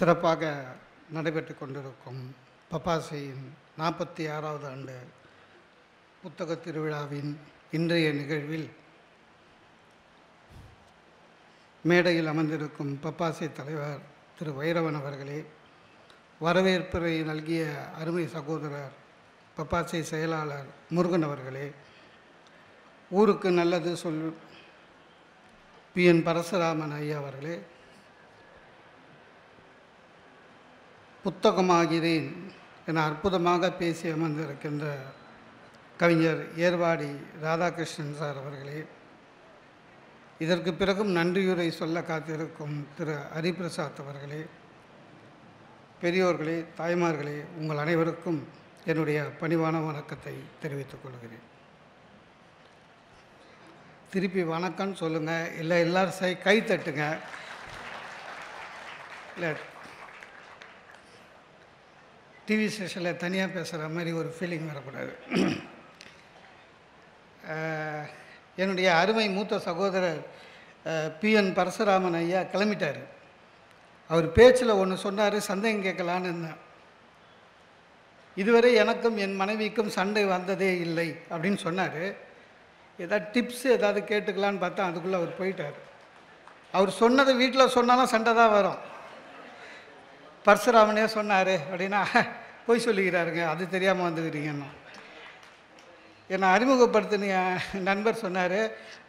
சிறப்பாக நடைபெற்று கொண்டிருக்கும் பப்பாசையின் 46வது ஆண்டு புத்தக திருவிழாவின் இன்றைய நிகழ்வில் மேடையில் அமர்ந்திருக்கும் பப்பாசை தலைவர் திரு வைரவன் அவர்களே, வரவேற்புரை நல்கிய அருமை சகோதரர் பப்பாசை செயலாளர் முருகன் அவர்களே, ஊருக்கு நல்லது சொல் பரசுராமன் ஐயா அவர்களே, புத்தகமாகிறேன் என அற்புதமாக பேசி அமர்ந்திருக்கின்ற கவிஞர் ஏர்வாடி ராதா கிருஷ்ணன் சார் அவர்களே, இதற்கு பிறகும் நன்றியுரை சொல்ல காத்திருக்கும் திரு ஹரி பிரசாத் அவர்களே, பெரியோர்களே, தாய்மார்களே, உங்கள் அனைவருக்கும் என்னுடைய பணிவான வணக்கத்தை தெரிவித்துக் கொள்கிறேன். திருப்பி வணக்கம்னு சொல்லுங்கள், இல்லை எல்லோரும் கை தட்டுங்க. இல்லை டிவி ஸ்டேஷனில் தனியாக பேசுகிற மாதிரி ஒரு ஃபீலிங் வரக்கூடாது. என்னுடைய அருமை மூத்த சகோதரர் பரசுராமன் ஐயா கிளம்பிட்டார். அவர் பேச்சில் ஒன்று சொன்னார், சந்தேகம் கேட்கலான்னு இருந்தேன். இதுவரை எனக்கும் என் மனைவிக்கும் சண்டை வந்ததே இல்லை அப்படின்னு சொன்னார். ஏதாவது டிப்ஸ் ஏதாவது கேட்டுக்கலான்னு பார்த்தா அதுக்குள்ளே அவர் போயிட்டார். அவர் சொன்னதை வீட்டில் சொன்னாலும் சண்டை தான் வரும். பரசுராமனே சொன்னார் அப்படின்னா போய் சொல்லிக்கிறாருங்க, அது தெரியாமல் வந்துக்கிறீங்கன்னா. என்னை அறிமுகப்படுத்தின நண்பர் சொன்னார்,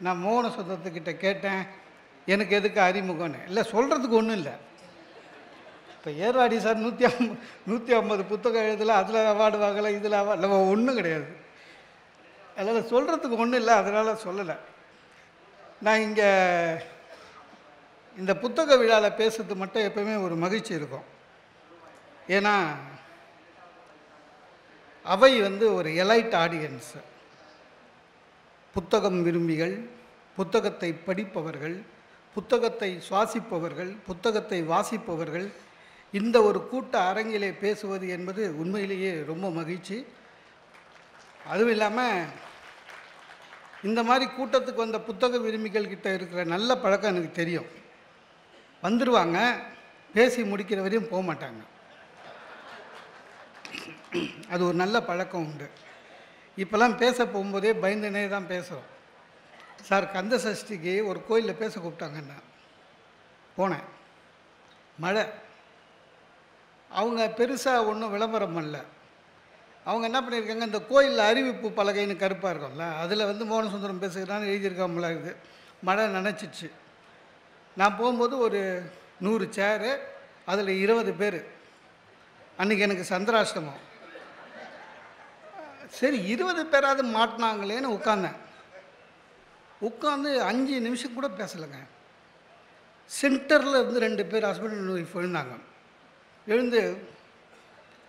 நான் மோகன சுந்தரத்துக்கிட்ட கேட்டேன் எனக்கு எதுக்கு அறிமுகம்னு. இல்லை, சொல்கிறதுக்கு ஒன்றும் இல்லை. இப்போ ஏர்வாடி சார் 150 புத்தகம் எழுதலை, அதில் அவார்டு வாங்கலை, இதில் அவார்டு இல்லை, ஒன்றும் கிடையாது. அதனால் சொல்கிறதுக்கு ஒன்றும் இல்லை, அதனால் சொல்லலை. நான் இங்கே இந்த புத்தக விழாவில் பேசுறது மட்டும் எப்போயுமே ஒரு மகிழ்ச்சி இருக்கும். ஏன்னா அவை ஒரு எலைட் ஆடியன்ஸு, புத்தகம் விரும்பிகள், புத்தகத்தை படிப்பவர்கள், புத்தகத்தை சுவாசிப்பவர்கள், புத்தகத்தை வாசிப்பவர்கள், இந்த ஒரு கூட்ட அரங்கிலே பேசுவது என்பது உண்மையிலேயே ரொம்ப மகிழ்ச்சி. அதுவும் இல்லாமல் இந்த மாதிரி கூட்டத்துக்கு வந்த புத்தக விரும்பிகள் கிட்ட இருக்கிற நல்ல பழக்கம் எனக்கு தெரியும். வந்துடுவாங்க, பேசி முடிக்கிற வரையும் போக மாட்டாங்க. அது ஒரு நல்ல பழக்கம் உண்டு. இப்போல்லாம் பேச போகும்போதே பயந்துனே தான் பேசுகிறோம். சார், கந்த சஷ்டிக்கு ஒரு கோயிலில் பேச கூப்பிட்டாங்கன்னா போனேன். மழை, அவங்க பெருசாக ஒன்றும் விளம்பரம் பண்ணல. அவங்க என்ன பண்ணியிருக்காங்க, இந்த கோயிலில் அறிவிப்பு பலகைன்னு கருப்பாக இருக்கும்ல, அதில் மோகனசுந்தரம் பேசுகிறான்னு எழுதியிருக்காமல இருக்குது. மழை நினச்சிச்சு. நான் போகும்போது ஒரு 100 சேரு, அதில் 20 பேர். அன்றைக்கி எனக்கு சந்திராஷ்டமம். சரி, 20 பேராது மாட்டினாங்களேன்னு உட்காந்தேன். உட்காந்து 5 நிமிஷம் கூட பேசலைங்க. சென்டரில் இருந்து 2 பேர் ஹஸ்பண்ட் அண்ட் ஒய்ஃப் எழுந்தாங்க. எழுந்து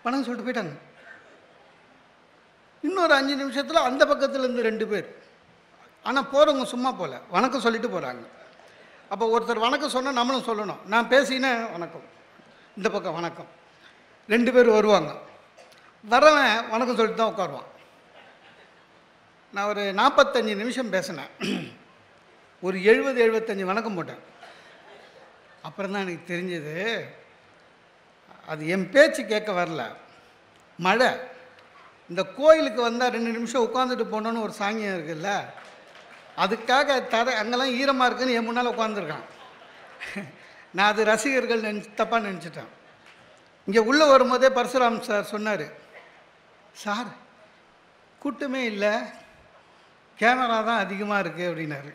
பணம் சொல்லிட்டு போயிட்டாங்க. இன்னொரு 5 நிமிஷத்தில் அந்த பக்கத்துலேருந்து 2 பேர். ஆனால் போகிறவங்க சும்மா போகல, வணக்கம் சொல்லிட்டு போகிறாங்க. அப்போ ஒருத்தர் வணக்கம் சொன்னால் நம்மளும் சொல்லணும். நான் பேசினேன், வணக்கம், இந்த பக்கம் வணக்கம். 2 பேர் வருவாங்க. வரவன் வணக்கம் சொல்லிட்டு தான் உட்காருவான். நான் ஒரு 45 நிமிஷம் பேசினேன். ஒரு 70-75 வணக்கம் போட்டேன். அப்புறம் தான் எனக்கு தெரிஞ்சது, அது என் பேச்சு கேட்க வரல, மழை. இந்த கோயிலுக்கு வந்தால் 2 நிமிஷம் உட்காந்துட்டு போனோன்னு ஒரு சாங்கியம் இருக்குல்ல, அதுக்காக அங்கெல்லாம் ஈரமாக இருக்குன்னு என் முன்னால் உட்காந்துருக்கான். நான் அது ரசிகர்கள் தப்பாக நினச்சிட்டேன். இங்கே உள்ளே வரும்போதே பரசுராம் சார் சொன்னார், சார் கூட்டமே இல்லை, கேமரா தான் அதிகமாக இருக்குது அப்படின்னாரு.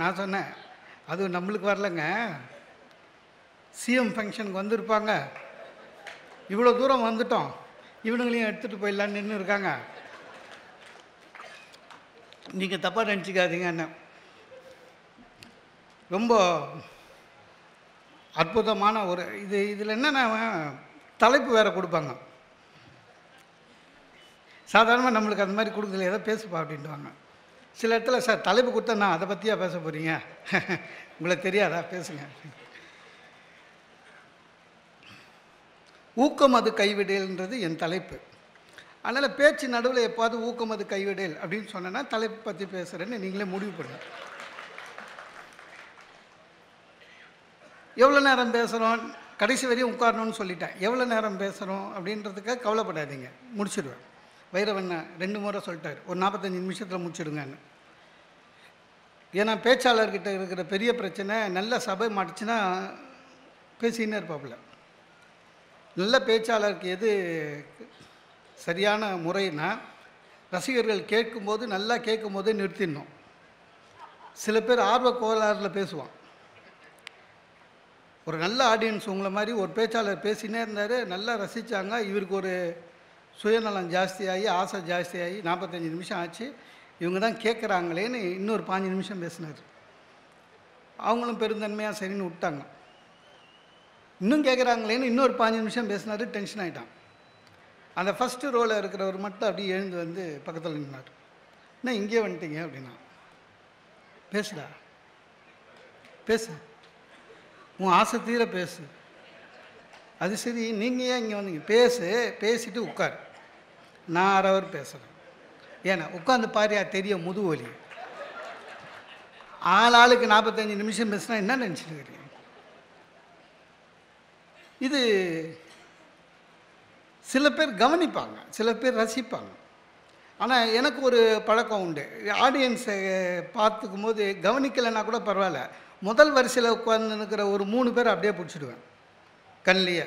நான் சொன்னேன், அது நம்மளுக்கு வரலங்க, சிஎம் ஃபங்க்ஷனுக்கு வந்திருப்பாங்க, இவ்வளோ தூரம் வந்துட்டோம், இவனுங்களையும் எடுத்துகிட்டு போயிடலான்னு நின்று இருக்காங்க, நீங்கள் தப்பாக நினச்சிக்காதீங்க அண்ணன். ரொம்ப அற்புதமான ஒரு இது. இதில் என்னென்ன தலைப்பு வேறு கொடுப்பாங்க, சாதாரணமாக நம்மளுக்கு அந்த மாதிரி கொடுக்கல, ஏதோ பேசுப்பா அப்படின்ட்டுவாங்க. சில இடத்துல சார் தலைப்பு கொடுத்தா நான் அதை பற்றியா பேச போகிறீங்க, உங்களுக்கு தெரியாதா, பேசுங்க. ஊக்கம் அது கைவிடல்ன்றது என் தலைப்பு. அதனால் பேச்சு நடுவில் எப்போது ஊக்கம் அது கைவிடல் அப்படின்னு சொன்னேன்னா தலைப்பு பற்றி பேசுகிறேன்னு நீங்களே முடிவு பண்ணுங்க. எவ்வளோ நேரம் பேசுகிறோம், கடைசி வரையும் உட்காரணும்னு சொல்லிட்டேன். எவ்வளோ நேரம் பேசணும் அப்படின்றதுக்காக கவலைப்படாதீங்க, முடிச்சிடுவேன். வைரவன் 2 முறை சொல்லிட்டார், ஒரு 45 நிமிஷத்தில் முடிச்சிடுங்கன்னு. ஏன்னா பேச்சாளர்கிட்ட இருக்கிற பெரிய பிரச்சனை, நல்ல சபை மாட்டுச்சுன்னா பேசின்னு இருப்பாப்புல. நல்ல பேச்சாளருக்கு எது சரியான முறைன்னா, ரசிகர்கள் கேட்கும்போது நல்லா கேட்கும் போதே நிறுத்திடணும். சில பேர் ஆர்வ கோளாறில் பேசுவான். ஒரு நல்ல ஆடியன்ஸ் உங்களை மாதிரி ஒரு பேச்சாளர் பேசினே இருந்தார், நல்லா ரசித்தாங்க. இவருக்கு ஒரு சுயநலம் ஜாஸ்தியாகி ஆசை ஜாஸ்தியாகி 45 நிமிஷம் ஆச்சு, இவங்க தான் கேட்குறாங்களேன்னு இன்னொரு 5 நிமிஷம் பேசினார். அவங்களும் பெருந்தன்மையாக சரின்னு விட்டாங்க. இன்னும் கேட்குறாங்களேன்னு இன்னொரு 5 நிமிஷம் பேசினார், டென்ஷன் ஆகிட்டான். அந்த ஃபஸ்ட்டு ரோவில் இருக்கிறவர் மட்டும் அப்படியே எழுந்து வந்து பக்கத்தில் நின்னார். என்ன இங்கே வந்துட்டீங்க அப்படின்னா, பேசுடா பேசு, உன் ஆசை தீர பேசு. அது சரி, நீங்கள் ஏன் இங்கே வந்தீங்க? பேசு, பேசிட்டு உட்கார், நான் ஆறவர் பேசுகிறேன். ஏன்னா உட்காந்து பாரியா தெரியும் முதுகு வலி. ஆளாளுக்கு 45 நிமிஷம் பேசுனா என்ன நினச்சிட்டு? இது சில பேர் கவனிப்பாங்க, சில பேர் ரசிப்பாங்க. ஆனால் எனக்கு ஒரு பழக்கம் உண்டு, ஆடியன்ஸை பார்த்துக்கும் போது கவனிக்கலைன்னா கூட பரவாயில்ல, முதல் வரிசையில் உட்காந்துருக்கிற ஒரு 3 பேர் அப்படியே பிடிச்சிடுவேன் கண்ணிலேயே.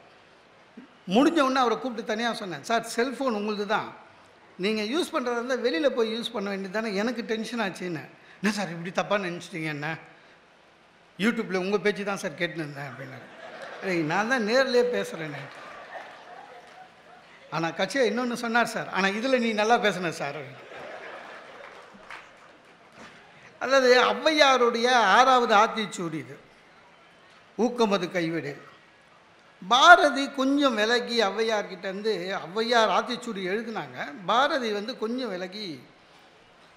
முடிஞ்சவுடனே அவரை கூப்பிட்டு தனியாக சொன்னேன், சார் செல்ஃபோன் உங்களுது தான், நீங்கள் யூஸ் பண்ணுறதா இருந்தால் வெளியில் போய் யூஸ் பண்ண வேண்டியது தானே, எனக்கு டென்ஷன் ஆச்சுன்னு. என்ன சார் இப்படி தப்பாக நினச்சிட்டிங்க, என்ன யூடியூப்பில் உங்கள் பேச்சு தான் சார் கேட்டுன்னு இருந்தேன் அப்படின்னாரு. நான் தான் நேர்லேயே பேசுகிறேன். ஆனால் கட்சியை இன்னொன்று சொன்னார், சார் ஆனால் இதில் நீ நல்லா பேசுன சார். அதாவது ஔவையாருடைய 6வது ஆத்திச்சூடி இது, ஊக்கமது கைவிடு. பாரதி கொஞ்சம் விலகி ஔவையார்கிட்டேருந்து, ஔவையார் ஆத்திச்சூடி எழுதினாங்க, பாரதி வந்து கொஞ்சம் விலகி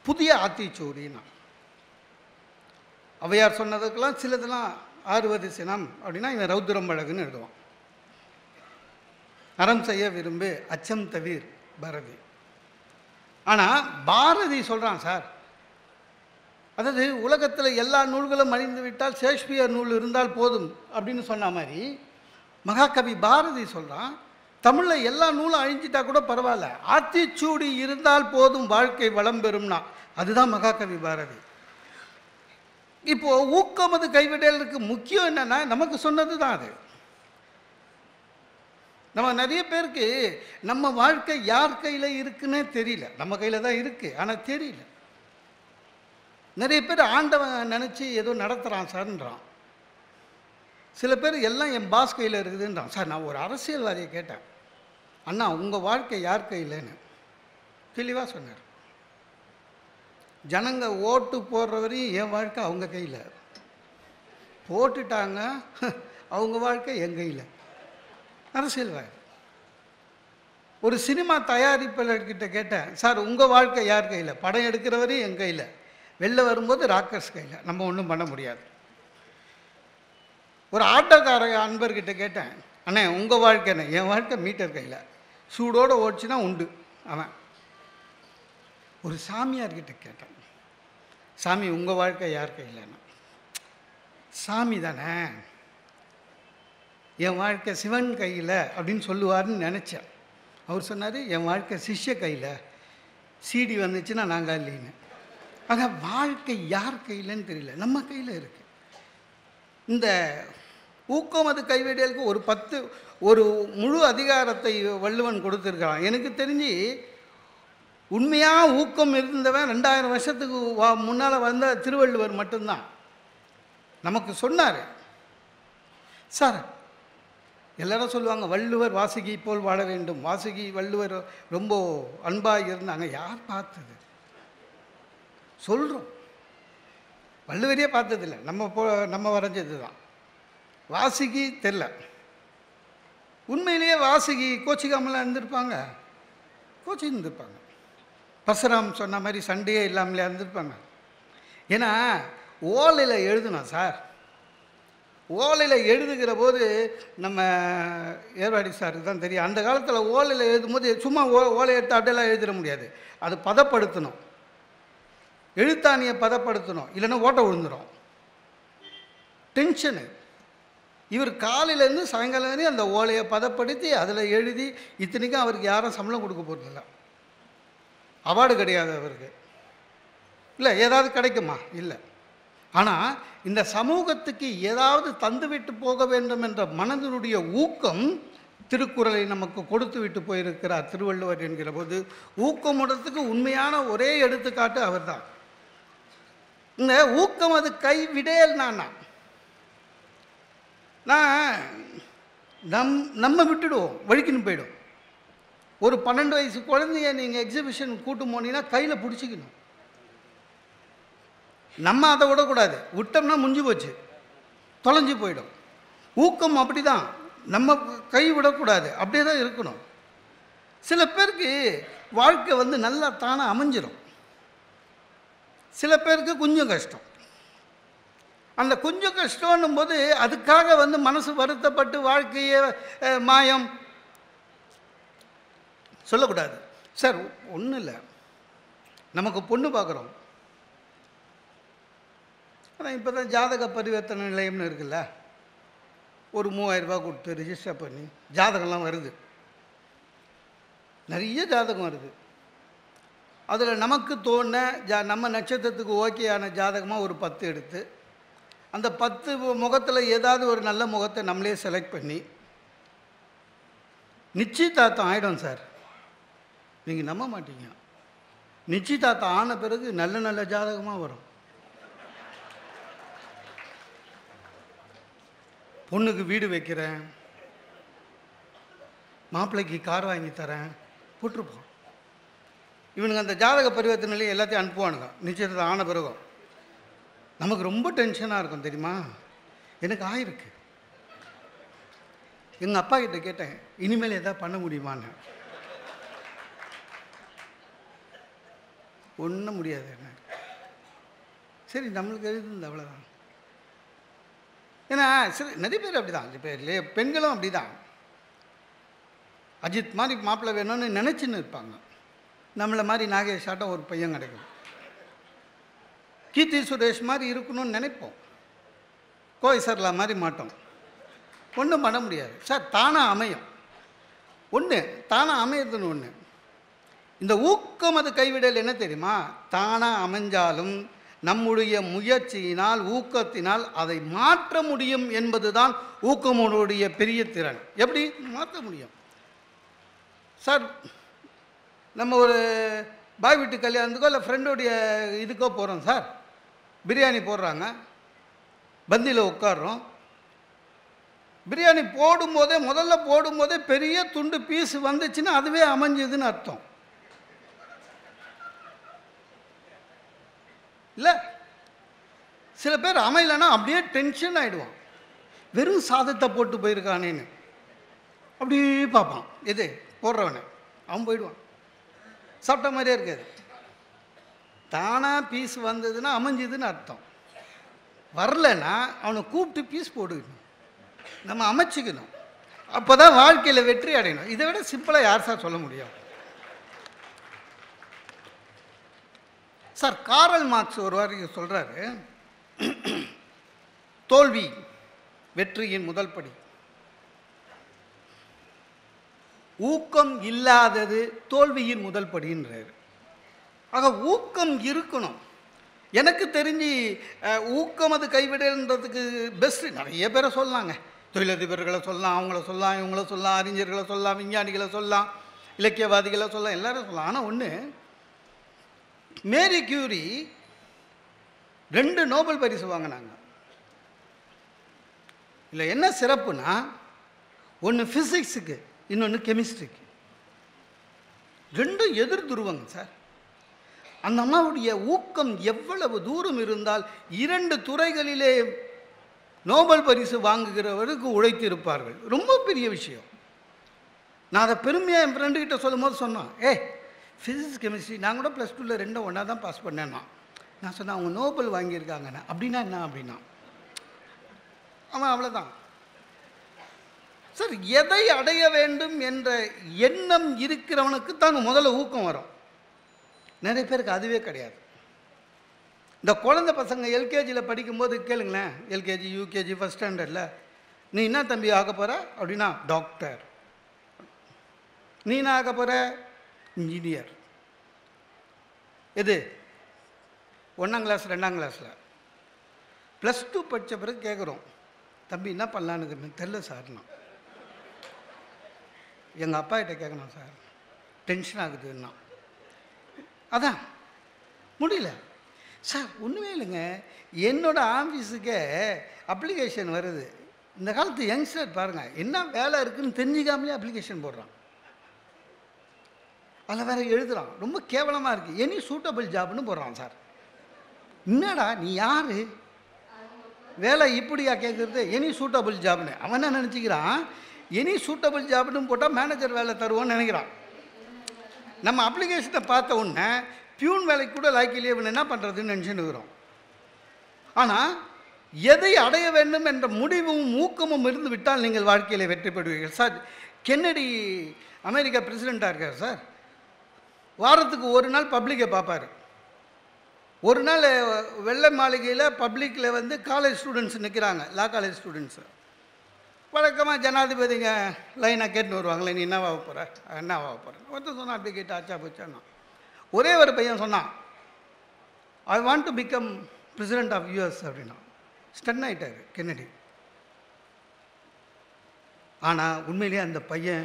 புதிய ஆத்திச்சூடினா. ஔவையார் சொன்னதுக்கெல்லாம் சிலதெல்லாம் ஆறுவது சினம் அப்படின்னா இவன் ரௌத்திரம் பழகுன்னு எழுதுவான். அறம் செய்ய விரும்பு அச்சம் தவிர் பாரதி. ஆனால் பாரதி சொல்கிறான் சார், அதாவது உலகத்தில் எல்லா நூல்களும் அழிந்து விட்டால் ஷேக்ஸ்பியர் நூல் இருந்தால் போதும் அப்படின்னு சொன்ன மாதிரி, மகாகவி பாரதி சொல்கிறான் தமிழில் எல்லா நூலும் அழிஞ்சிட்டா கூட பரவாயில்ல, ஆத்திச்சூடி இருந்தால் போதும் வாழ்க்கை வளம் பெறும்னா. அதுதான் மகாகவி பாரதி. இப்போது ஊக்கமது கைவிடலுக்கு முக்கியம் என்னென்னா, நமக்கு சொன்னது தான் அது. நம்ம நிறைய பேருக்கு நம்ம வாழ்க்கை யார் கையில் இருக்குன்னே தெரியல, நம்ம கையில் தான் இருக்குது ஆனால் தெரியல. நிறைய பேர் ஆண்டவன் நினச்சி ஏதோ நடத்துகிறான் சார்ன்றான், சில பேர் எல்லாம் என் பாஸ் கையில் இருக்குதுன்றான். சார் நான் ஒரு அரசியல்வாதியை கேட்டேன், அண்ணா உங்கள் வாழ்க்கை யார் கையில்னு தெளிவாக சொன்னார். ஜனங்க ஓட்டு போடுற வரையும் என் வாழ்க்கை அவங்க கையில், போட்டுட்டாங்க அவங்க வாழ்க்கை என் கையில். அரசியல்வாதி. ஒரு சினிமா தயாரிப்பாளர்கிட்ட கேட்டேன், சார் உங்கள் வாழ்க்கை யார் கையில்? படம் எடுக்கிற வரையும் என் கையில், வெளில வரும்போது ராக்கர்ஸ் கையில், நம்ம ஒன்றும் பண்ண முடியாது. ஒரு ஆட்டோக்கார அன்பர்கிட்ட கேட்டேன், அண்ணே உங்கள் வாழ்க்கைண்ணே? என் வாழ்க்கை மீட்டர் கையில், சூடோடு ஓடிச்சுன்னா உண்டு அவன். ஒரு சாமியார்கிட்ட கேட்டேன், சாமி உங்கள் வாழ்க்கை யார் கையில்னா? சாமி தானே என் வாழ்க்கை சிவன் கையில் அப்படின்னு சொல்லுவார்னு நினச்சேன். அவர் சொன்னார், என் வாழ்க்கை சிஷ்ய கையில், சீடி வந்துச்சுன்னா நாங்கள் இல்லைன்னு. ஆக வாழ்க்கை யார் கையிலன்னு தெரியல, நம்ம கையில் இருக்குது. இந்த ஊக்கமது கைவிடலுக்கு ஒரு முழு அதிகாரத்தை வள்ளுவன் கொடுத்துருக்கான். எனக்கு தெரிஞ்சு உண்மையாக ஊக்கம் இருந்தவன் 2000 வருஷத்துக்கு முன்னால் வந்த திருவள்ளுவர் மட்டும்தான். நமக்கு சொன்னார் சார், எல்லாரும் சொல்லுவாங்க வள்ளுவர் வாசுகி போல் வாழ வேண்டும், வாசுகி வள்ளுவர் ரொம்ப அன்பாக இருந்தாங்க. யார் பார்த்தது? சொல்கிறோம், வள்ளுவரையே பார்த்ததில்லை, நம்ம வரைஞ்சது தான். வாசுகி தெரில, உண்மையிலேயே வாசுகி கோச்சிக்காமலாம் இருந்திருப்பாங்க, கோச்சி இருந்திருப்பாங்க. பரசுராம் சொன்ன மாதிரி சண்டையே இல்லாமலே இருந்திருப்பாங்க. ஏன்னா ஓலையில் எழுதுனோம் சார். ஓலையில் எழுதுகிற போது நம்ம ஏர்வாடி சாருக்கு தான் தெரியும், அந்த காலத்தில் ஓலையில் எழுதும்போது சும்மா ஓலை எடுத்து அப்படியெல்லாம் எழுதிட முடியாது. அது பதப்படுத்தணும், எழுத்தாணியை பதப்படுத்தணும், இல்லைன்னா ஓட்டை விழுந்துடும். டென்ஷனு. இவர் காலையிலேருந்து சாயங்காலம் வரையும் அந்த ஓலையை பதப்படுத்தி அதில் எழுதி, இத்தனைக்கும் அவருக்கு யாரும் சம்பளம் கொடுக்க போகிறதில்ல, அவார்டு கிடையாது அவருக்கு, இல்லை ஏதாவது கிடைக்குமா, இல்லை. ஆனால் இந்த சமூகத்துக்கு ஏதாவது தந்துவிட்டு போக வேண்டும் என்ற மனதினுடைய ஊக்கம் திருக்குறளை நமக்கு கொடுத்து விட்டு போயிருக்கிறார் திருவள்ளுவர் என்கிற போது, ஊக்கமுடத்துக்கு உண்மையான ஒரே எடுத்துக்காட்டு அவர் தான். இந்த ஊக்கம் அது கைவிடேல். நம்ம விட்டுடுவோம், வழிக்குன்னு போயிடும். ஒரு 12 வயசு குழந்தைய நீங்கள் எக்ஸிபிஷன் கூட்டு போனீங்கன்னா கையில் பிடிச்சிக்கணும். நம்ம அதை விடக்கூடாது, விட்டோம்னா முடிஞ்சு போச்சு, தொலைஞ்சு போயிடும். ஊக்கம் அப்படி தான், நம்ம கை விடக்கூடாது, அப்படியே தான் இருக்கணும். சில பேருக்கு வாழ்க்கை வந்து நல்லா தானே அமைஞ்சிடும், சில பேருக்கு கொஞ்சம் கஷ்டம். அந்த கொஞ்சம் கஷ்டம்னும் போது அதுக்காக வந்து மனசு வருத்தப்பட்டு வாழ்க்கையே மாயம் சொல்லக்கூடாது. சார் ஒன்றும் இல்லை, நமக்கு பொண்ணு பார்க்குறோம், ஆனால் இப்போ தான் ஜாதக பரிவர்த்தனை நிலையம்னு இருக்குல்ல, ஒரு 3000 ரூபா கொடுத்து ரிஜிஸ்டர் பண்ணி ஜாதகம்லாம் வருது, நிறைய ஜாதகம் வருது. அதில் நமக்கு தோண நம்ம நட்சத்திரத்துக்கு ஓகேயான ஜாதகமாக ஒரு 10 எடுத்து, அந்த 10 முகத்தில் ஏதாவது ஒரு நல்ல முகத்தை நம்மளே செலக்ட் பண்ணி நிச்சயதார்த்தம் ஆகிடும். சார் நீங்கள் நம்ப மாட்டீங்க, நிச்சயதார்த்தம் ஆன பிறகு நல்ல நல்ல ஜாதகமாக வரும். பொண்ணுக்கு வீடு வைக்கிறேன், மாப்பிள்ளைக்கு கார் வாங்கி தரேன் போட்டிருப்போம். இவனுக்கு அந்த ஜாதக பரிவர்த்தனையிலே எல்லாத்தையும் அனுப்புவானுங்க. நிச்சயதார்த்தம் ஆன பிறகும் நமக்கு ரொம்ப டென்ஷனாக இருக்கும் தெரியுமா. எனக்கு ஆயிருக்கு, எங்கள் அப்பா கிட்ட கேட்டேன் இனிமேல் எதாவது பண்ண முடியுமான்னு. ஒன்றும் முடியாது, என்ன சரி நம்மளுக்கு எழுதுது அவ்வளோதான். ஏன்னா சரி நிறைய பேர் அப்படி தான், இப்போ இல்லையே பெண்களும் அப்படி தான். அஜித் மாதிரி மாப்பிள்ளை வேணும்னு நினச்சின்னு இருப்பாங்க, நம்மளை மாதிரி நாகேஷ் ஆட்டம் ஒரு பையன் கிடைக்கும், கீர்த்தி சுரேஷ் மாதிரி இருக்கணும்னு நினைப்போம், கோயிசர்லா மாதிரி மாட்டோம். ஒன்றும் பண்ண முடியாது சார், தானாக அமையும். ஒன்று தானாக அமையதுன்னு ஒன்று. இந்த ஊக்கம் அது கைவிடல் என்ன தெரியுமா, தானாக அமைஞ்சாலும் நம்முடைய முயற்சியினால் ஊக்கத்தினால் அதை மாற்ற முடியும் என்பதுதான் ஊக்கமுடைய பெரிய திறன். எப்படி மாற்ற முடியும் சார், நம்ம ஒரு பாய் வீட்டு கல்யாணத்துக்கோ இல்லை ஃப்ரெண்டோடைய இதுக்கோ போகிறோம் சார், பிரியாணி போடுறாங்க, பந்தியில் உட்காடுறோம். பிரியாணி போடும்போதே முதல்ல போடும்போதே பெரிய துண்டு பீஸ் வந்துச்சுன்னா அதுவே அமைஞ்சதுன்னு அர்த்தம் இல்லை. சில பேர் அமையலைன்னா அப்படியே டென்ஷன் ஆகிடுவான், வெறும் சாதத்தை போட்டு போயிருக்கானேன்னு அப்படியே பார்ப்பான், எது போடுறவனே அவன் போயிடுவான், சாப்பிட்ட மாதிரியே இருக்காது. தானாக பீஸ் வந்ததுன்னா அமைஞ்சதுன்னு அர்த்தம், வரலைன்னா அவனை கூப்பிட்டு பீஸ் போட்டுக்கணும், நம்ம அமைச்சிக்கணும், அப்போ தான் வாழ்க்கையில் வெற்றி அடையணும். இதை விட சிம்பிளாக யார் சார் சொல்ல முடியும். சார் காரல் மார்க்ஸ் ஒரு வார்த்தை சொல்கிறாரு, தோல்வி வெற்றியின் முதல் படி. ஊக்கம் இல்லாதது தோல்வியின் முதல் படின்றார். ஆக ஊக்கம் இருக்கணும். எனக்கு தெரிஞ்சு ஊக்கம் அது கைவிடன்றதுக்கு பெஸ்ட் நிறைய பேரை சொல்லாங்க, தொழிலதிபர்களை சொல்லலாம், அவங்கள சொல்லலாம், இவங்கள சொல்லலாம், அறிஞர்களை சொல்லலாம், விஞ்ஞானிகளை சொல்லலாம், இலக்கியவாதிகளை சொல்லலாம், எல்லாரும் சொல்லலாம். ஆனால் ஒன்று, மேரி கியூரி 2 நோபல் பரிசு வாங்கினாங்க. இல்லை என்ன சிறப்புனா, ஒன்று ஃபிசிக்ஸுக்கு, இன்னொன்று கெமிஸ்ட்ரிக்கு, ரெண்டும் எதிர் துருவங்க சார். அந்த அம்மாவுடைய ஊக்கம் எவ்வளவு தூரம் இருந்தால் 2 துறைகளிலே நோபல் பரிசு வாங்குகிறவருக்கு உழைத்திருப்பார்கள். ரொம்ப பெரிய விஷயம். நான் அதை பெருமையாக என் ஃப்ரெண்டுக்கிட்ட சொல்லும் போது சொன்னான், ஏ ஃபிசிக்ஸ் கெமிஸ்ட்ரி நான் கூட ப்ளஸ் டூவில் ரெண்டும் ஒன்றா தான் பாஸ் பண்ணேன்னா. நான் சொன்னேன் அவங்க நோபல் வாங்கியிருக்காங்கண்ணா. அப்படின்னா என்ன அப்படின்னா, ஆமாம் அவ்வளோதான் சார். எதை அடைய வேண்டும் என்ற எண்ணம் இருக்கிறவனுக்கு தான் முதல்ல ஊக்கம் வரும். நிறைய பேருக்கு அதுவே கிடையாது. இந்த குழந்தை பசங்க எல்கேஜியில் படிக்கும்போது கேளுங்களேன், எல்கேஜி யூகேஜி ஃபஸ்ட் ஸ்டாண்டர்டில், நீ என்ன தம்பி ஆக போகிற அப்படின்னா டாக்டர், நீ என்ன ஆக போகிற இன்ஜினியர். இது ஒன்றாம் கிளாஸ் ரெண்டாம் கிளாஸில் ப்ளஸ் டூ படித்த பிறகு கேட்குறோம், தம்பி என்ன பண்ணலான்னு தெரில சார்ண்ணா, எங்கள் அப்பா கிட்ட கேட்கணும் சார், டென்ஷன் ஆகுதுன்னா. அதான் முடியல சார், ஒன்றுமே இல்லைங்க, என்னோடய ஆஃபீஸுக்கே அப்ளிகேஷன் வருது. இந்த காலத்து யங்ஸ்டர் பாருங்கள், என்ன வேலை இருக்குதுன்னு தெரிஞ்சிக்காமலே அப்ளிகேஷன் போடுறான். அதில் வேறு எழுதுகிறான், ரொம்ப கேவலமாக இருக்குது, எனி சூட்டபிள் ஜாப்னு போடுறான் சார். என்னடா நீ யார், வேலை இப்படியா கேட்குறது, எனி சூட்டபிள் ஜாப்னு. அவன் என்ன நினச்சிக்கிறான், எனி சூட்டபிள் ஜாப்னு போட்டால் மேனேஜர் வேலை தருவோன்னு நினைக்கிறான். நம்ம அப்ளிகேஷனை பார்த்த உடனே பியூன் வேலைக்கு கூட லாய்க்கு இல்லையே, இவன் என்ன பண்ணுறதுன்னு நினச்சின்னுக்கிறோம். ஆனால் எதை அடைய வேண்டும் என்ற முடிவும் ஊக்கமும் இருந்து விட்டால் நீங்கள் வாழ்க்கையில் வெற்றி பெறுவீர்கள் சார். கென்னடி அமெரிக்கா பிரசிடெண்ட்டாக இருக்கார் சார். வாரத்துக்கு ஒரு நாள் பப்ளிக்கை பார்ப்பார். ஒரு நாள் வெள்ளை மாளிகையில் பப்ளிக்கில் வந்து காலேஜ் ஸ்டூடெண்ட்ஸ் நிற்கிறாங்க, லா காலேஜ் ஸ்டூடெண்ட்ஸு. வழக்கமாக ஜனாதிபதிங்க லைனாக கேட்டுன்னு வருவாங்களே, நீ என்னவாக போகிற என்னவாக போகிற. ஒருத்தர் சொன்னால் அப்படி கேட்டு ஆச்சா போச்சான்னா. ஒரே ஒரு பையன் சொன்னான், I want to become president of US அப்படின்னா. ஸ்டன் ஆகிட்டார் கென்னடி. ஆனால் உண்மையிலேயே அந்த பையன்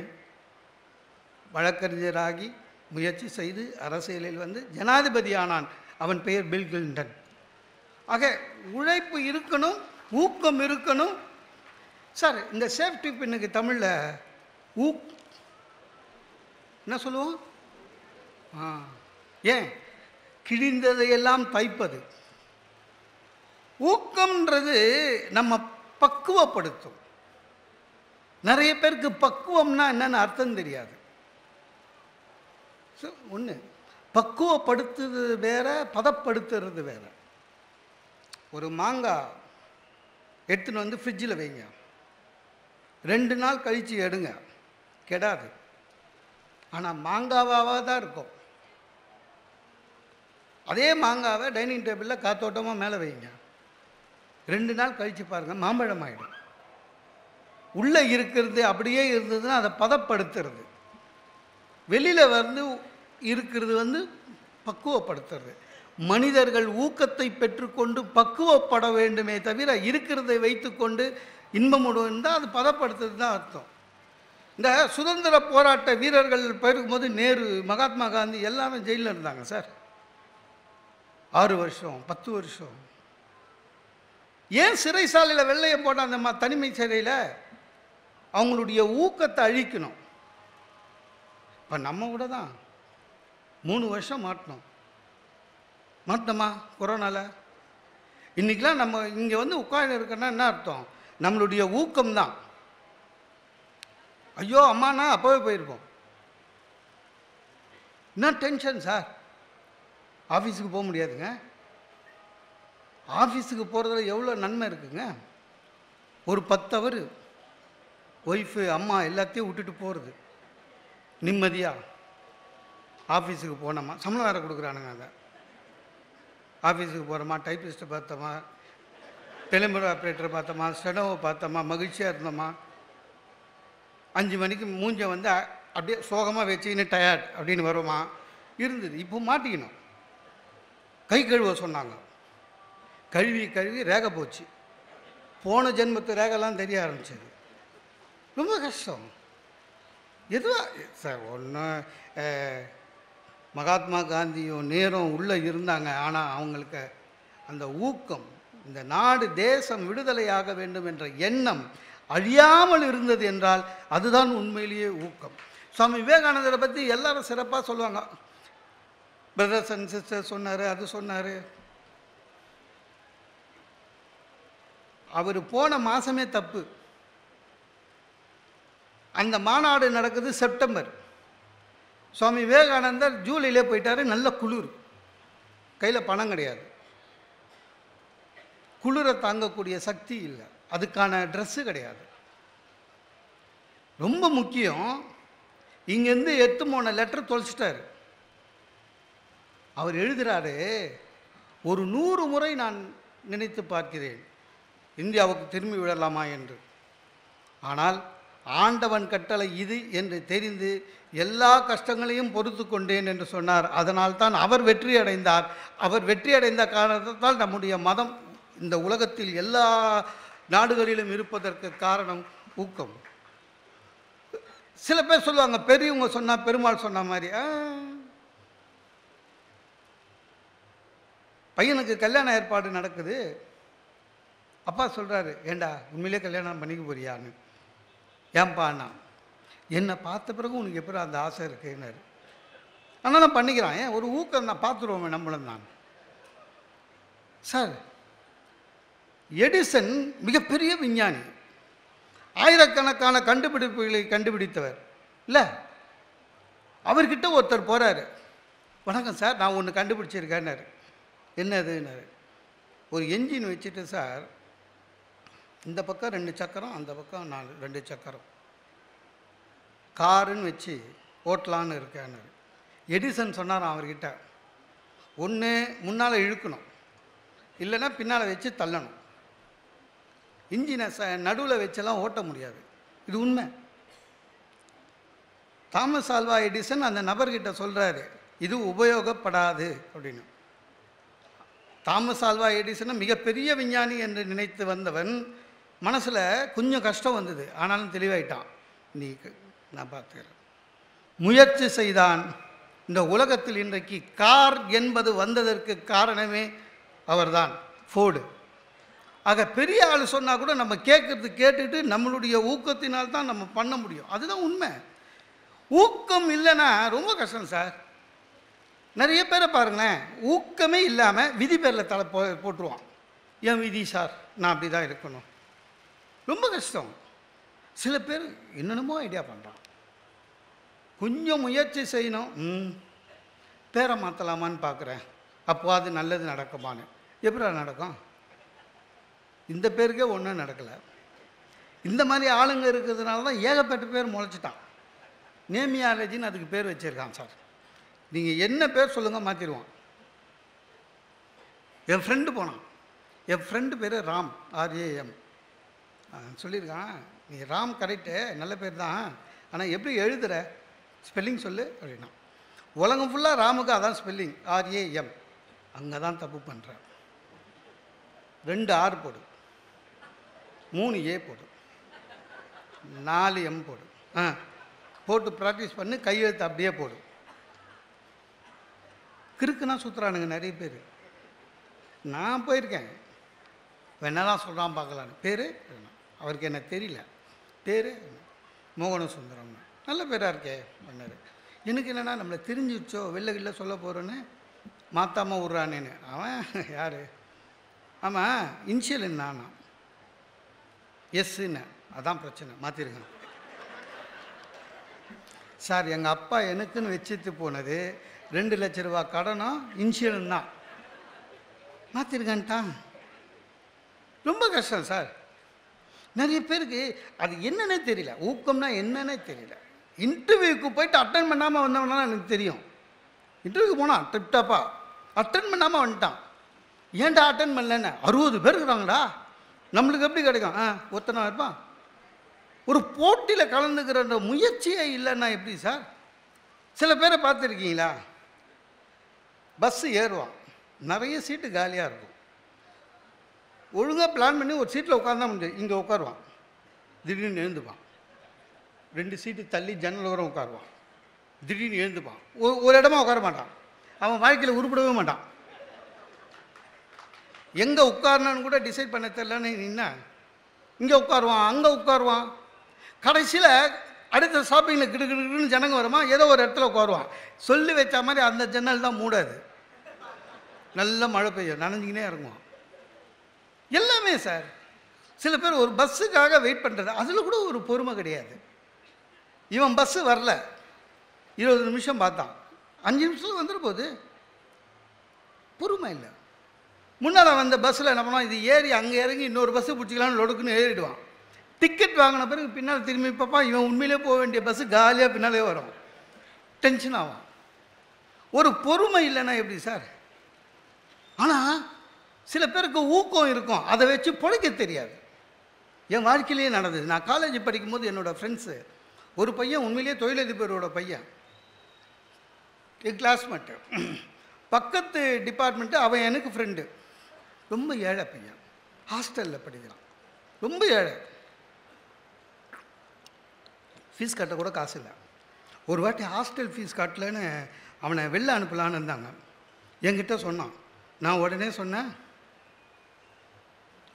வழக்கறிஞராகி முயற்சி செய்து அரசியலில் வந்து ஜனாதிபதி ஆனான். அவன் பெயர் பில் கிளின்டன். ஆக உழைப்பு இருக்கணும், ஊக்கம் இருக்கணும் சார். இந்த சேஃப்டி பின்னுக்கு தமிழில் என்ன சொல்லுவோம்? ஏன் கிழிந்ததையெல்லாம் தைப்பது. ஊக்கம்ன்றது நம்ம பக்குவப்படுத்தும். நிறைய பேருக்கு பக்குவம்னா என்னென்னு அர்த்தம் தெரியாது. ஸோ ஒன்று பக்குவப்படுத்துறது வேறு, பதப்படுத்துறது வேறு. ஒரு மாங்காய் எடுத்துன்னு வந்து ஃப்ரிட்ஜில் வைங்க, 2 நாள் கழித்து எடுங்க, கெடாது. ஆனால் மாங்காவாக தான் இருக்கும். அதே மாங்காவை டைனிங் டேபிளில் காத்தோட்டமாக மேலே வைங்க, 2 நாள் கழித்து பாருங்கள், மாம்பழம் ஆகிடும். உள்ளே இருக்கிறது அப்படியே இருந்ததுன்னா அதை பதப்படுத்துறது, வெளியில் வந்து இருக்கிறது வந்து பக்குவப்படுத்துறது. மனிதர்கள் ஊக்கத்தை பெற்றுக்கொண்டு பக்குவப்பட வேண்டுமே தவிர இருக்கிறதை வைத்துக்கொண்டு இன்பம் உண்டால் அது பதப்படுத்துறது தான் அர்த்தம். இந்த சுதந்திர போராட்ட வீரர்கள் பெருகும்போது நேரு, மகாத்மா காந்தி எல்லாமே ஜெயிலில் இருந்தாங்க சார். 6 வருஷம் 10 வருஷம். ஏன் சிறைச்சாலையில் வெள்ளையை போட்ட அந்த தனிமை சிறையில்? அவங்களுடைய ஊக்கத்தை அழிக்கணும். இப்போ நம்ம கூட தான் 3 வருஷம் மாட்டினோமா கொரோனாவில். இன்றைக்கெலாம் நம்ம இங்கே வந்து உட்காந்து இருக்கோன்னா என்ன அர்த்தம்? நம்மளுடைய ஊக்கம்தான். ஐயோ அம்மானா அப்போவே போயிருப்போம். என்ன டென்ஷன் சார், ஆஃபீஸுக்கு போக முடியாதுங்க. ஆஃபீஸுக்கு போகிறதுல எவ்வளோ நன்மை இருக்குங்க. ஒரு 10 ஹவர் ஒய்ஃபு அம்மா எல்லாத்தையும் விட்டுட்டு போகிறது, நிம்மதியாக ஆஃபீஸுக்கு போனோமா. சம்பளம் வேறு கொடுக்குறானுங்க. அதை ஆஃபீஸுக்கு போகிறோமா, டைப்பிஸ்ட்டை பார்த்தோமா, டெலிபர் ஆப்ரேட்டரை பார்த்தோமா, ஸ்டெனோவை பார்த்தோமா, மகிழ்ச்சியாக இருந்தோமா. 5 மணிக்கு மூஞ்சை வந்து அப்படியே சோகமாக வச்சுக்கின்னு டயர்ட் அப்படின்னு வருமா இருந்தது. இப்போ மாட்டிக்கணும். கை கழுவ சொன்னாங்க, கழுவி கழுவி ரேகை போச்சு. போன ஜென்மத்து ரேகைலாம் தெரிய ஆரம்பிச்சது. ரொம்ப கஷ்டம். எதுவா சார் ஒன்று மகாத்மா காந்தியும் நேரும் உள்ளே இருந்தாங்க. ஆனால் அவங்களுக்கு அந்த ஊக்கம், இந்த நாடு தேசம் விடுதலையாக வேண்டும் என்ற எண்ணம் அழியாமல் இருந்தது என்றால் அதுதான் உண்மையிலேயே ஊக்கம். சுவாமி விவேகானந்தரை பற்றி எல்லாரும் சிறப்பாக சொல்லுவாங்க, பிரதர்ஸ் அண்ட் சிஸ்டர்ஸ் சொன்னார், அது சொன்னார். அவர் போன மாதமே தப்பு. அந்த மாநாடு நடக்குது செப்டம்பர். சுவாமி விவேகானந்தர் ஜூலையிலே போயிட்டார். நல்ல குளிர், கையில் பணம் கிடையாது, குளிரை தாங்கக்கூடிய சக்தி இல்லை, அதுக்கான ட்ரெஸ்ஸு கிடையாது. ரொம்ப முக்கியம், இங்கேருந்து எட்டு மூணு லெட்டர் தொலைச்சிட்டார். அவர் எழுதுகிறாரு, ஒரு 100 முறை நான் நினைத்து பார்க்கிறேன் இந்தியாவுக்கு திரும்பி விடலாமா என்று. ஆனால் ஆண்டவன் கட்டளை இது என்று தெரிந்து எல்லா கஷ்டங்களையும் பொறுத்து கொண்டேன் என்று சொன்னார். அதனால் தான் அவர் வெற்றி அடைந்தார். அவர் வெற்றி அடைந்த காரணத்தால் நம்முடைய மதம் இந்த உலகத்தில் எல்லா நாடுகளிலும் இருப்பதற்கு காரணம் ஊக்கம். சில பேர் சொல்லுவாங்க, பெரியவங்க சொன்னால் பெருமாள் சொன்ன மாதிரி. பையனுக்கு கல்யாண ஏற்பாடு நடக்குது, அப்பா சொல்கிறாரு, ஏண்டா உண்மையிலே கல்யாணம் பண்ணிக்க போறியான்னு. ஏன்பாண்ணா, என்னை பார்த்த பிறகு உனக்கு எப்போ அந்த ஆசை இருக்குன்னாரு. ஆனால் நான் பண்ணிக்கிறான். ஏன் ஒரு ஊக்கம் தான், பார்த்துருவோமே நம்மளும் தான். சார், எடிசன் மிகப்பெரிய விஞ்ஞானி, ஆயிரக்கணக்கான கண்டுபிடிப்புகளை கண்டுபிடித்தவர் இல்லை. அவர்கிட்ட ஒருத்தர் போகிறாரு, வணக்கம் சார், நான் ஒன்று கண்டுபிடிச்சிருக்கேன்னாரு. என்னதுன்னாரு. ஒரு என்ஜின் வச்சுட்டு சார், இந்த பக்கம் 2 சக்கரம், அந்த பக்கம் 4 2 சக்கரம் காருன்னு வச்சு ஓட்டலான்னு இருக்கான்னு எடிசன் சொன்னாராம். அவர்கிட்ட ஒன்று முன்னால் இழுக்கணும், இல்லைன்னா பின்னால் வச்சு தள்ளணும், இன்ஜினை நடுவில் வச்செல்லாம் ஓட்ட முடியாது. இது உண்மை. தாமஸ் ஆல்வா எடிசன் அந்த நபர்கிட்ட சொல்கிறாரு, இது உபயோகப்படாது அப்படின்னு. தாமஸ் ஆல்வா எடிசனை மிகப்பெரிய விஞ்ஞானி என்று நினைத்து வந்தவன் மனசில் கொஞ்சம் கஷ்டம் வந்தது, ஆனாலும் தெளிவாயிட்டான். நீ நான் பார்த்துக்கிறேன், முயற்சி செய்தான். இந்த உலகத்தில் இன்றைக்கு கார் என்பது வந்ததற்கு காரணமே அவர்தான், ஃபோர்டு. ஆக பெரிய ஆள் சொன்னால் கூட நம்ம கேட்குறது கேட்டுட்டு நம்மளுடைய ஊக்கத்தினால்தான் நம்ம பண்ண முடியும். அதுதான் உண்மை. ஊக்கம் இல்லைன்னா ரொம்ப கஷ்டம் சார். நிறைய பேரை பாருங்களேன், ஊக்கமே இல்லாமல் விதி பேரில் தலை போட்டுருவான். என் விதி சார், நான் அப்படி தான் இருக்கணும். ரொம்ப கஷ்டம். சில பேர் என்னென்னமோ ஐடியா பண்ணுறான். கொஞ்சம் முயற்சி செய்யணும். பேரை மாற்றலாமான்னு பார்க்குறேன், அப்போ அது நல்லது நடக்குமான்னு. எப்படி நடக்கும்? இந்த பேருக்கே ஒன்றும் நடக்கலை. இந்த மாதிரி ஆளுங்க இருக்கிறதுனால தான் ஏகப்பட்ட பேர் முளைச்சிட்டான். நேமியாலஜின்னு அதுக்கு பேர் வச்சுருக்கான் சார். நீங்கள் என்ன பேர் சொல்லுங்கள் மாற்றிடுவான். என் ஃப்ரெண்டு போனான். என் ஃப்ரெண்டு பேர் ராம், RAM சொல்லியிருக்கான். நீ ராம் கரெக்டு, நல்ல பேர் தான், ஆனால் எப்படி எழுதுகிற ஸ்பெல்லிங் சொல்லு அப்படின்னா. உலகம் ஃபுல்லாக ராமுக்கு அதான் ஸ்பெல்லிங், RAM. அங்கே தான் தப்பு பண்ணுற. 2 R போடு, 3 A போடு, 4 M போடு. போட்டு ப்ராக்டிஸ் பண்ணி கையெழுத்து அப்படியே போடு. கிறுக்குன்னா சுற்றுறானுங்க நிறைய பேர். நான் போயிருக்கேன், வேணாதான் சொல்கிறான் பார்க்கலான்னு. பேர் அவருக்கு என்ன தெரியல, பேர் மோகன சுந்தரம், நல்ல பேராக இருக்கே பண்ணார். எனக்கு என்னென்னா, நம்மளை தெரிஞ்சிச்சோ வெளில சொல்ல போகிறோன்னு மாற்றாமல் விட்றானேன்னு. அவன் யார்? ஆமாம், இன்ஷியல் என்னான்னா எஸ்ன்னு, அதான் பிரச்சனை, மாற்றிருக்கான் சார். எங்கள் அப்பா எனக்குன்னு வச்சுட்டு போனது 2 லட்ச ரூபா கடனும் இன்சூரன்ஸ் தான், மாற்றிருக்கான்ட்டான். ரொம்ப கஷ்டம் சார். நிறைய பேருக்கு அது என்னன்னே தெரியல, ஊக்கம்னா என்னன்னே தெரியல. இன்டர்வியூக்கு போயிட்டு அட்டன் பண்ணாமல் வந்தவனா எனக்கு தெரியும். இன்டர்வியூக்கு போனான் டிப்டாப்பா, அட்டன் பண்ணாமல் வந்துட்டான். ஏன்டா அட்டன் பண்ணலன்னு. 60 பேர் இருக்கிறாங்களா, நம்மளுக்கு எப்படி கிடைக்கும்? ஒருத்தனா இருப்பான். ஒரு போட்டியில் கலந்துக்கிற முயற்சியே இல்லைன்னா எப்படி சார்? சில பேரை பார்த்துருக்கீங்களா, பஸ்ஸு ஏறுவான், நிறைய சீட்டு காலியாக இருக்கும். ஒழுங்காக பிளான் பண்ணி ஒரு சீட்டில் உட்காந்தா முடிஞ்சு இங்கே உட்காருவான். திடீர்னு எழுந்துப்பான், 2 சீட்டு தள்ளி ஜன்னல் ஓரம் உட்காருவான். திடீர்னு எழுந்துப்பான், ஒரு இடமா உட்கார மாட்டான். அவன் வாழ்க்கையில் உருப்படவே மாட்டான். எங்கே உட்காரணும்னு கூட டிசைட் பண்ண தெரியலன்னு நின்னா இங்கே உட்காருவான், அங்கே உட்காருவான். கடைசியில் அடுத்த ஷாப்பிங்கில் கிடுக்கிடுன்னு ஜனங்க வருமா, ஏதோ ஒரு இடத்துல உட்காருவான். சொல்லி வச்ச மாதிரி அந்த ஜன்னல் தான் மூடாது, நல்ல மழை பெய்யும், நனைஞ்சிக்கினே இறங்குவான். எல்லாமே சார். சில பேர் ஒரு பஸ்ஸுக்காக வெயிட் பண்ணுறது, அதில் கூட ஒரு பொறுமை கிடையாது. இவன் பஸ்ஸு வரல, 20 நிமிஷம் பார்த்தான், 5 நிமிஷத்துக்கு வந்துடும் போது பொறுமை இல்லை. முன்னால் வந்த பஸ்ஸில் என்ன பண்ணோம், இது ஏறி அங்கே இறங்கி இன்னொரு பஸ்ஸு பிடிச்சிக்கலான்னு லொடுக்குன்னு ஏறிடுவான். டிக்கெட் வாங்கின பிறகு பின்னால் திரும்பி பார்ப்பான், இவன் உண்மையிலே போக வேண்டிய பஸ்ஸு காலியாக பின்னாலே வரும், டென்ஷன் ஆகும். ஒரு பொறுமை இல்லைன்னா எப்படி சார்? ஆனால் சில பேருக்கு ஊக்கம் இருக்கும், அதை வச்சு பிழைக்க தெரியாது. என் வாழ்க்கையிலேயே நடந்தது. நான் காலேஜ் படிக்கும்போது என்னோடய ஃப்ரெண்ட்ஸு, ஒரு பையன் உண்மையிலேயே தொழிலதிபரோட பையன், என் கிளாஸ்மேட்டு, பக்கத்து டிபார்ட்மெண்ட்டு, அவன் எனக்கு ஃப்ரெண்டு, ரொம்ப ஏழை பையன், ஹாஸ்டலில் படிக்கிறான், ரொம்ப ஏழை, ஃபீஸ் கட்ட கூட காசு இல்லை. ஒரு வாட்டி ஹாஸ்டல் ஃபீஸ் கட்டலன்னு அவனை வெளில அனுப்பலான்னு இருந்தாங்க, என்கிட்ட சொன்னான். நான் உடனே சொன்னேன்,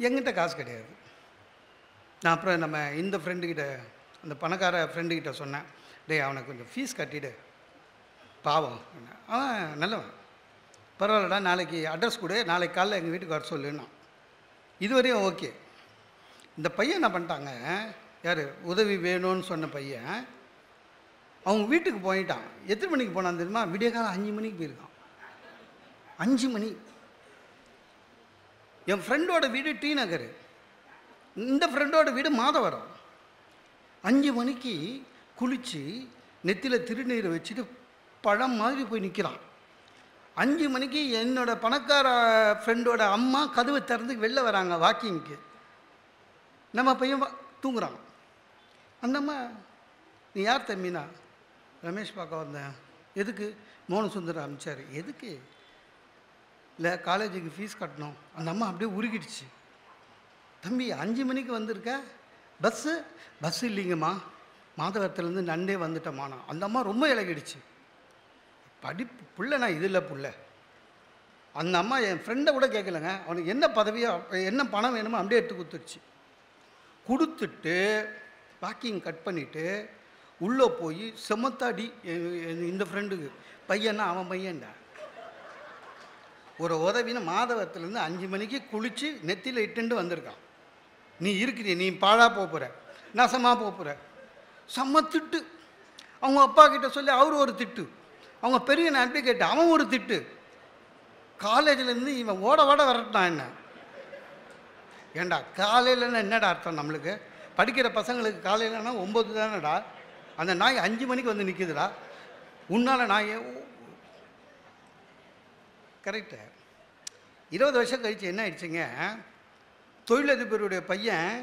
எங்கிட்ட காசு கிடையாது. நான் அப்புறம் நம்ம இந்த ஃப்ரெண்டுக்கிட்ட, அந்த பணக்கார ஃப்ரெண்டுக்கிட்ட சொன்னேன், டே அவனுக்கு கொஞ்சம் ஃபீஸ் கட்டிவிடு, பாவம். அவன் நல்லவன், பரவாயில்லடா, நாளைக்கு அட்ரஸ் கொடு, நாளைக்கு காலையில் எங்கள் வீட்டுக்கு வர சொல்லுன்னா. இதுவரையும் ஓகே. இந்த பையன் என்ன பண்ணிட்டாங்க, யார் உதவி வேணும்னு சொன்ன பையன், அவங்க வீட்டுக்கு போயிட்டான். எத்தனை மணிக்கு போனான்னு தெரியுமா? விடிய காலம் 5 மணிக்கு போயிருக்கான். 5 மணி. என் ஃப்ரெண்டோட வீடு டி நகர், இந்த ஃப்ரெண்டோட வீடு மாதவரம். 5 மணிக்கு குளித்து நெத்தியில் திருநீரை வச்சுட்டு பழம் மாதிரி போய் நிற்கிறான். 5 மணிக்கு என்னோடய பணக்கார ஃப்ரெண்டோட அம்மா கதவை திறந்து வெளில வராங்க வாக்கிங்க்கு. நம்ம பையன் தூங்குறான். அந்தம்மா, நீ யார் தம்பினா? ரமேஷ் பார்க்க வந்தேன். எதுக்கு? மோகனசுந்தர் அனுப்பிச்சார். எதுக்கு? இல்லை, காலேஜுக்கு ஃபீஸ் கட்டணும். அந்த அம்மா அப்படியே உருகிடுச்சு. தம்பி 5 மணிக்கு வந்திருக்க, பஸ்ஸு? பஸ் இல்லைங்கம்மா, மாதவரத்துலேருந்து நண்டே வந்துட்டோம்மாண்ணா. அந்த அம்மா ரொம்ப இலகிடுச்சு. படிப்பு பிள்ளை, நான் இதில் பிள்ளை. அந்த அம்மா என் ஃப்ரெண்டை கூட கேட்கலங்க, அவனுக்கு என்ன பதவியோ என்ன பணம் வேணுமோ அப்படியே எடுத்து கொடுத்துருச்சு. கொடுத்துட்டு வாக்கிங் கட் பண்ணிவிட்டு உள்ளே போய் செமத்தாடி இந்த ஃப்ரெண்டுக்கு, பையன்னா அவன் பையன்டா, ஒரு உதவின்னு மாதவரத்துலேருந்து 5 மணிக்கு குளித்து நெத்தியில் இட்டுண்டு வந்திருக்கான். நீ இருக்கிறீ, நீ பாழாக போகிற, நசமாக போகிற, செம்ம திட்டு. அவங்க அப்பா கிட்ட சொல்லி அவர் ஒரு திட்டு, அவங்க பெரிய அட்வொகேட் அவன் ஒரு திட்டு, காலேஜிலேருந்து இவன் ஓட வரட்டான். என்ன ஏண்டா காலையிலன்னா என்னடா அர்த்தம்? நம்மளுக்கு படிக்கிற பசங்களுக்கு காலையிலன்னா 9 தானடா, அந்த நாய் 5 மணிக்கு வந்து நிற்கிதுடா, உன்னால் நாயை. கரெக்டு. 20 வருஷம் கழித்து என்ன ஆயிடுச்சுங்க, தொழிலதிபருடைய பையன்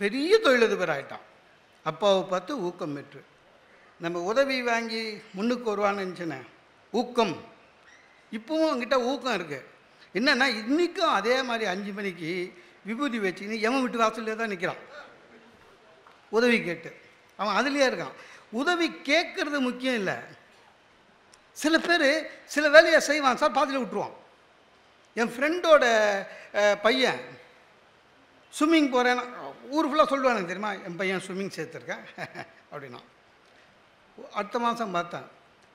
பெரிய தொழிலதிபர் ஆகிட்டான். அப்பாவை பார்த்து ஊக்கம் பெற்று. நம்ம உதவி வாங்கி முன்னுக்கு வருவான்னு இருந்துச்சுன்னு ஊக்கம், இப்போவும் அவங்ககிட்ட ஊக்கம் இருக்குது. என்னென்னா இன்றைக்கும் அதே மாதிரி 5 மணிக்கு விபூதி வச்சுக்கின்னு எவன் விட்டு வாசல்லே தான் நிற்கிறான், உதவி கேட்டு. அவன் அதுலேயே இருக்கான். உதவி கேட்குறது முக்கியம் இல்லை. சில பேர் சில வேலையை செய்வான் சார், பாதியில் விட்டுருவான். என் ஃப்ரெண்டோட பையன் ஸ்விம்மிங் போகிறேன்னா ஊர் ஃபுல்லாக சொல்லுவானுங்க, தெரியுமா என் பையன் ஸ்விம்மிங் சேர்த்துருக்கேன் அப்படின்னா. அடுத்த மாதம் பார்த்தேன்,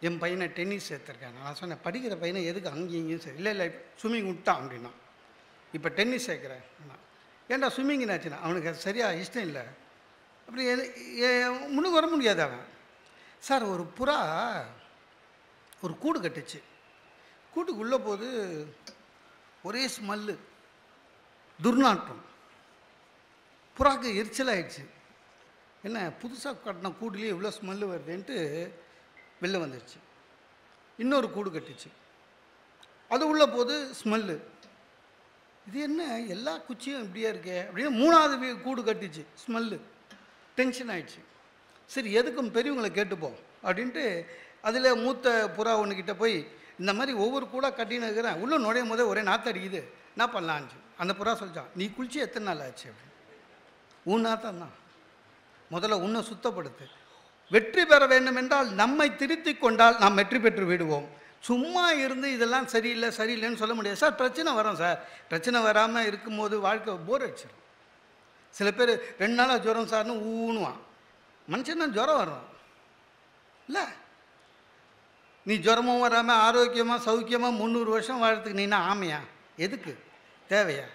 என் பையனை டென்னிஸ் சேர்த்துருக்கேன். நான் சொன்னேன், படிக்கிற பையனை எதுக்கு அங்கேயும் இங்கேயும் சரி? இல்லை இல்லை, ஸ்விம்மிங் விட்டான் அப்படின்னா. இப்போ டென்னிஸ் சேர்க்குறேன். ஏன்டா ஸ்விம்மிங் என்னாச்சுன்னா? அவனுக்கு சரியாக இஷ்டம் இல்லை. அப்படி முன்னுக்கு வர முடியாது. அவன் சார், ஒரு புறா ஒரு கூடு கட்டுச்சு, கூட்டுக்குள்ளே போது ஒரே ஸ்மெல்லு, துர்நாற்றம், புறாக்கு எரிச்சலாகிடுச்சு. என்ன புதுசாக கட்டின கூடுலேயே இவ்வளோ ஸ்மெல்லு வருதுன்ட்டு வெளில வந்துடுச்சு. இன்னொரு கூடு கட்டுச்சு, அது உள்ள போது ஸ்மெல்லு, இது என்ன எல்லா குச்சியும் இப்படியே இருக்கே அப்படின்னு மூணாவது கூடு கட்டுச்சு, ஸ்மெல்லு, டென்ஷன் ஆகிடுச்சு. சரி எதுக்கும் பெரியவங்களை கேட்டுப்போம் அப்படின்ட்டு அதில் மூத்த புறா ஒன்றுக்கிட்ட போய், இந்த மாதிரி ஒவ்வொரு கூட கட்டின்னு இருக்கிறேன், உள்ளே நுழையும் போதே ஒரே நாத்தடிக்குது, என்ன பண்ணலான்னு. அந்த புறா சொல்லிச்சான், நீ குளிச்சு எத்தனை நாள் ஆச்சு அப்படின்னு. உன் நாத்தம்தான், முதல்ல உன்னை சுத்தப்படுத்து. வெற்றி பெற வேண்டும் என்றால் நம்மை திருத்தி கொண்டால் நாம் வெற்றி பெற்று விடுவோம். சும்மா இருந்து இதெல்லாம் சரியில்லை சரியில்லைன்னு சொல்ல முடியாது சார், பிரச்சனை வரும் சார். பிரச்சனை வராமல் இருக்கும்போது வாழ்க்கை போர் அடிச்சிடும். சில பேர் 2 நாளாக ஜுரம் சார்னு ஊணுவான். மனுஷன்னா ஜுரம் வரும் இல்லை, நீ ஜுரமும் வராமல் ஆரோக்கியமாக சௌக்கியமாக 300 வருஷம் வாழ்றதுக்கு நீனா ஆமையா? எதுக்கு தேவையா?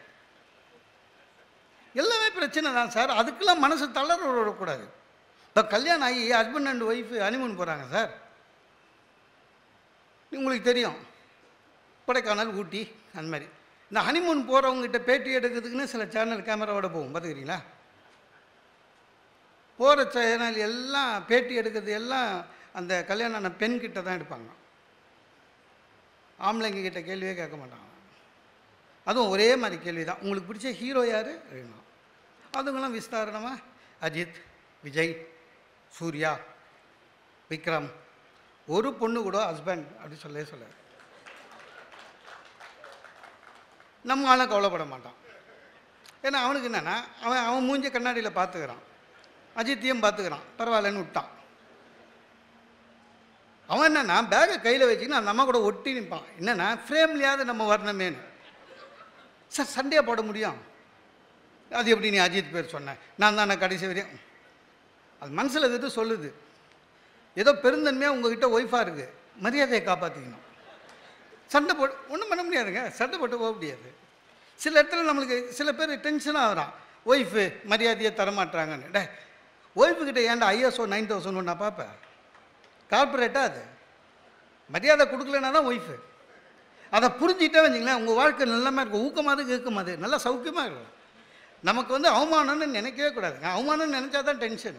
எல்லாமே பிரச்சனை தான் சார். அதுக்கெல்லாம் மனசு தளர விடக்கூடாது. இப்போ கல்யாணம் ஆகி ஹஸ்பண்ட் அண்ட் ஒய்ஃபு ஹனிமூன் போகிறாங்க சார். உங்களுக்கு தெரியும் கொடைக்கானல் ஊட்டி அந்த மாதிரி. இந்த ஹனிமூன் போகிறவங்ககிட்ட பேட்டி எடுக்கிறதுக்குன்னு சில சேனல் கேமராவோட போகும் பார்த்துக்கிறீங்களா? போகிற சேனல் எல்லாம் பேட்டி எடுக்கிறது எல்லாம் அந்த கல்யாணம் ஆன பெண்கிட்ட தான் எடுப்பாங்க. ஆம்பளைங்க கிட்ட கேள்வியே கேட்க மாட்டாங்க. அதுவும் ஒரே மாதிரி கேள்வி தான், உங்களுக்கு பிடிச்ச ஹீரோ யார் அப்படின்னா. அதுங்களாம் விஸ்தாரணமாக அஜித், விஜய், சூர்யா, விக்ரம். ஒரு பொண்ணு கூட ஹஸ்பண்ட் அப்படின்னு சொல்லாது. நம்ம ஆளும் கவலைப்பட மாட்டான். ஏன்னா அவனுக்கு என்னென்னா அவன் அவன் மூஞ்ச கண்ணாடியில் பார்த்துக்கிறான், அஜித்தையும் பார்த்துக்கிறான், பரவாயில்லன்னு விட்டான். அவன் என்னென்னா பேகை கையில் வச்சுக்கின்னு அந்த அம்மா கூட ஒட்டி நிற்பான். என்னென்னா ஃப்ரேம்லையாவது நம்ம வரணுமேனு. சார் சண்டையாக போட முடியும், அது எப்படி நீ அஜித் பேர் சொன்னேன் நான் தான் கடைசி வரையும். அது மனசில் எது சொல்லுது, ஏதோ பெருந்தன்மையாக உங்ககிட்ட ஒய்ஃபாக இருக்குது, மரியாதையை காப்பாற்றிக்கணும். சண்டை போட்டு ஒன்றும் பண்ண முடியாதுங்க, சண்டை போட்டு போக முடியாது. சில இடத்துல நம்மளுக்கு சில பேர் டென்ஷனாக ஆகிறான், ஒய்ஃபு மரியாதையை தரமாட்டாங்கன்னு. டே ஒய்ஃபுக்கிட்ட ஏன்டா ஐஎஸ்ஓ 9000 ஒன்று நான் பார்ப்பேன், கார்பரேட்டாக அது மரியாதை கொடுக்கலன்னா தான் ஒய்ஃபு. அதை புரிஞ்சுக்கிட்டே வச்சிங்களேன் உங்கள் வாழ்க்கை நல்லமாக இருக்கும், ஊக்கமாக கேட்கும், அது நல்லா சௌக்கியமாக இருக்கும். நமக்கு வந்து அவமானம்னு நினைக்கவே கூடாதுங்க, அவமானம்னு நினச்சா தான் டென்ஷன்.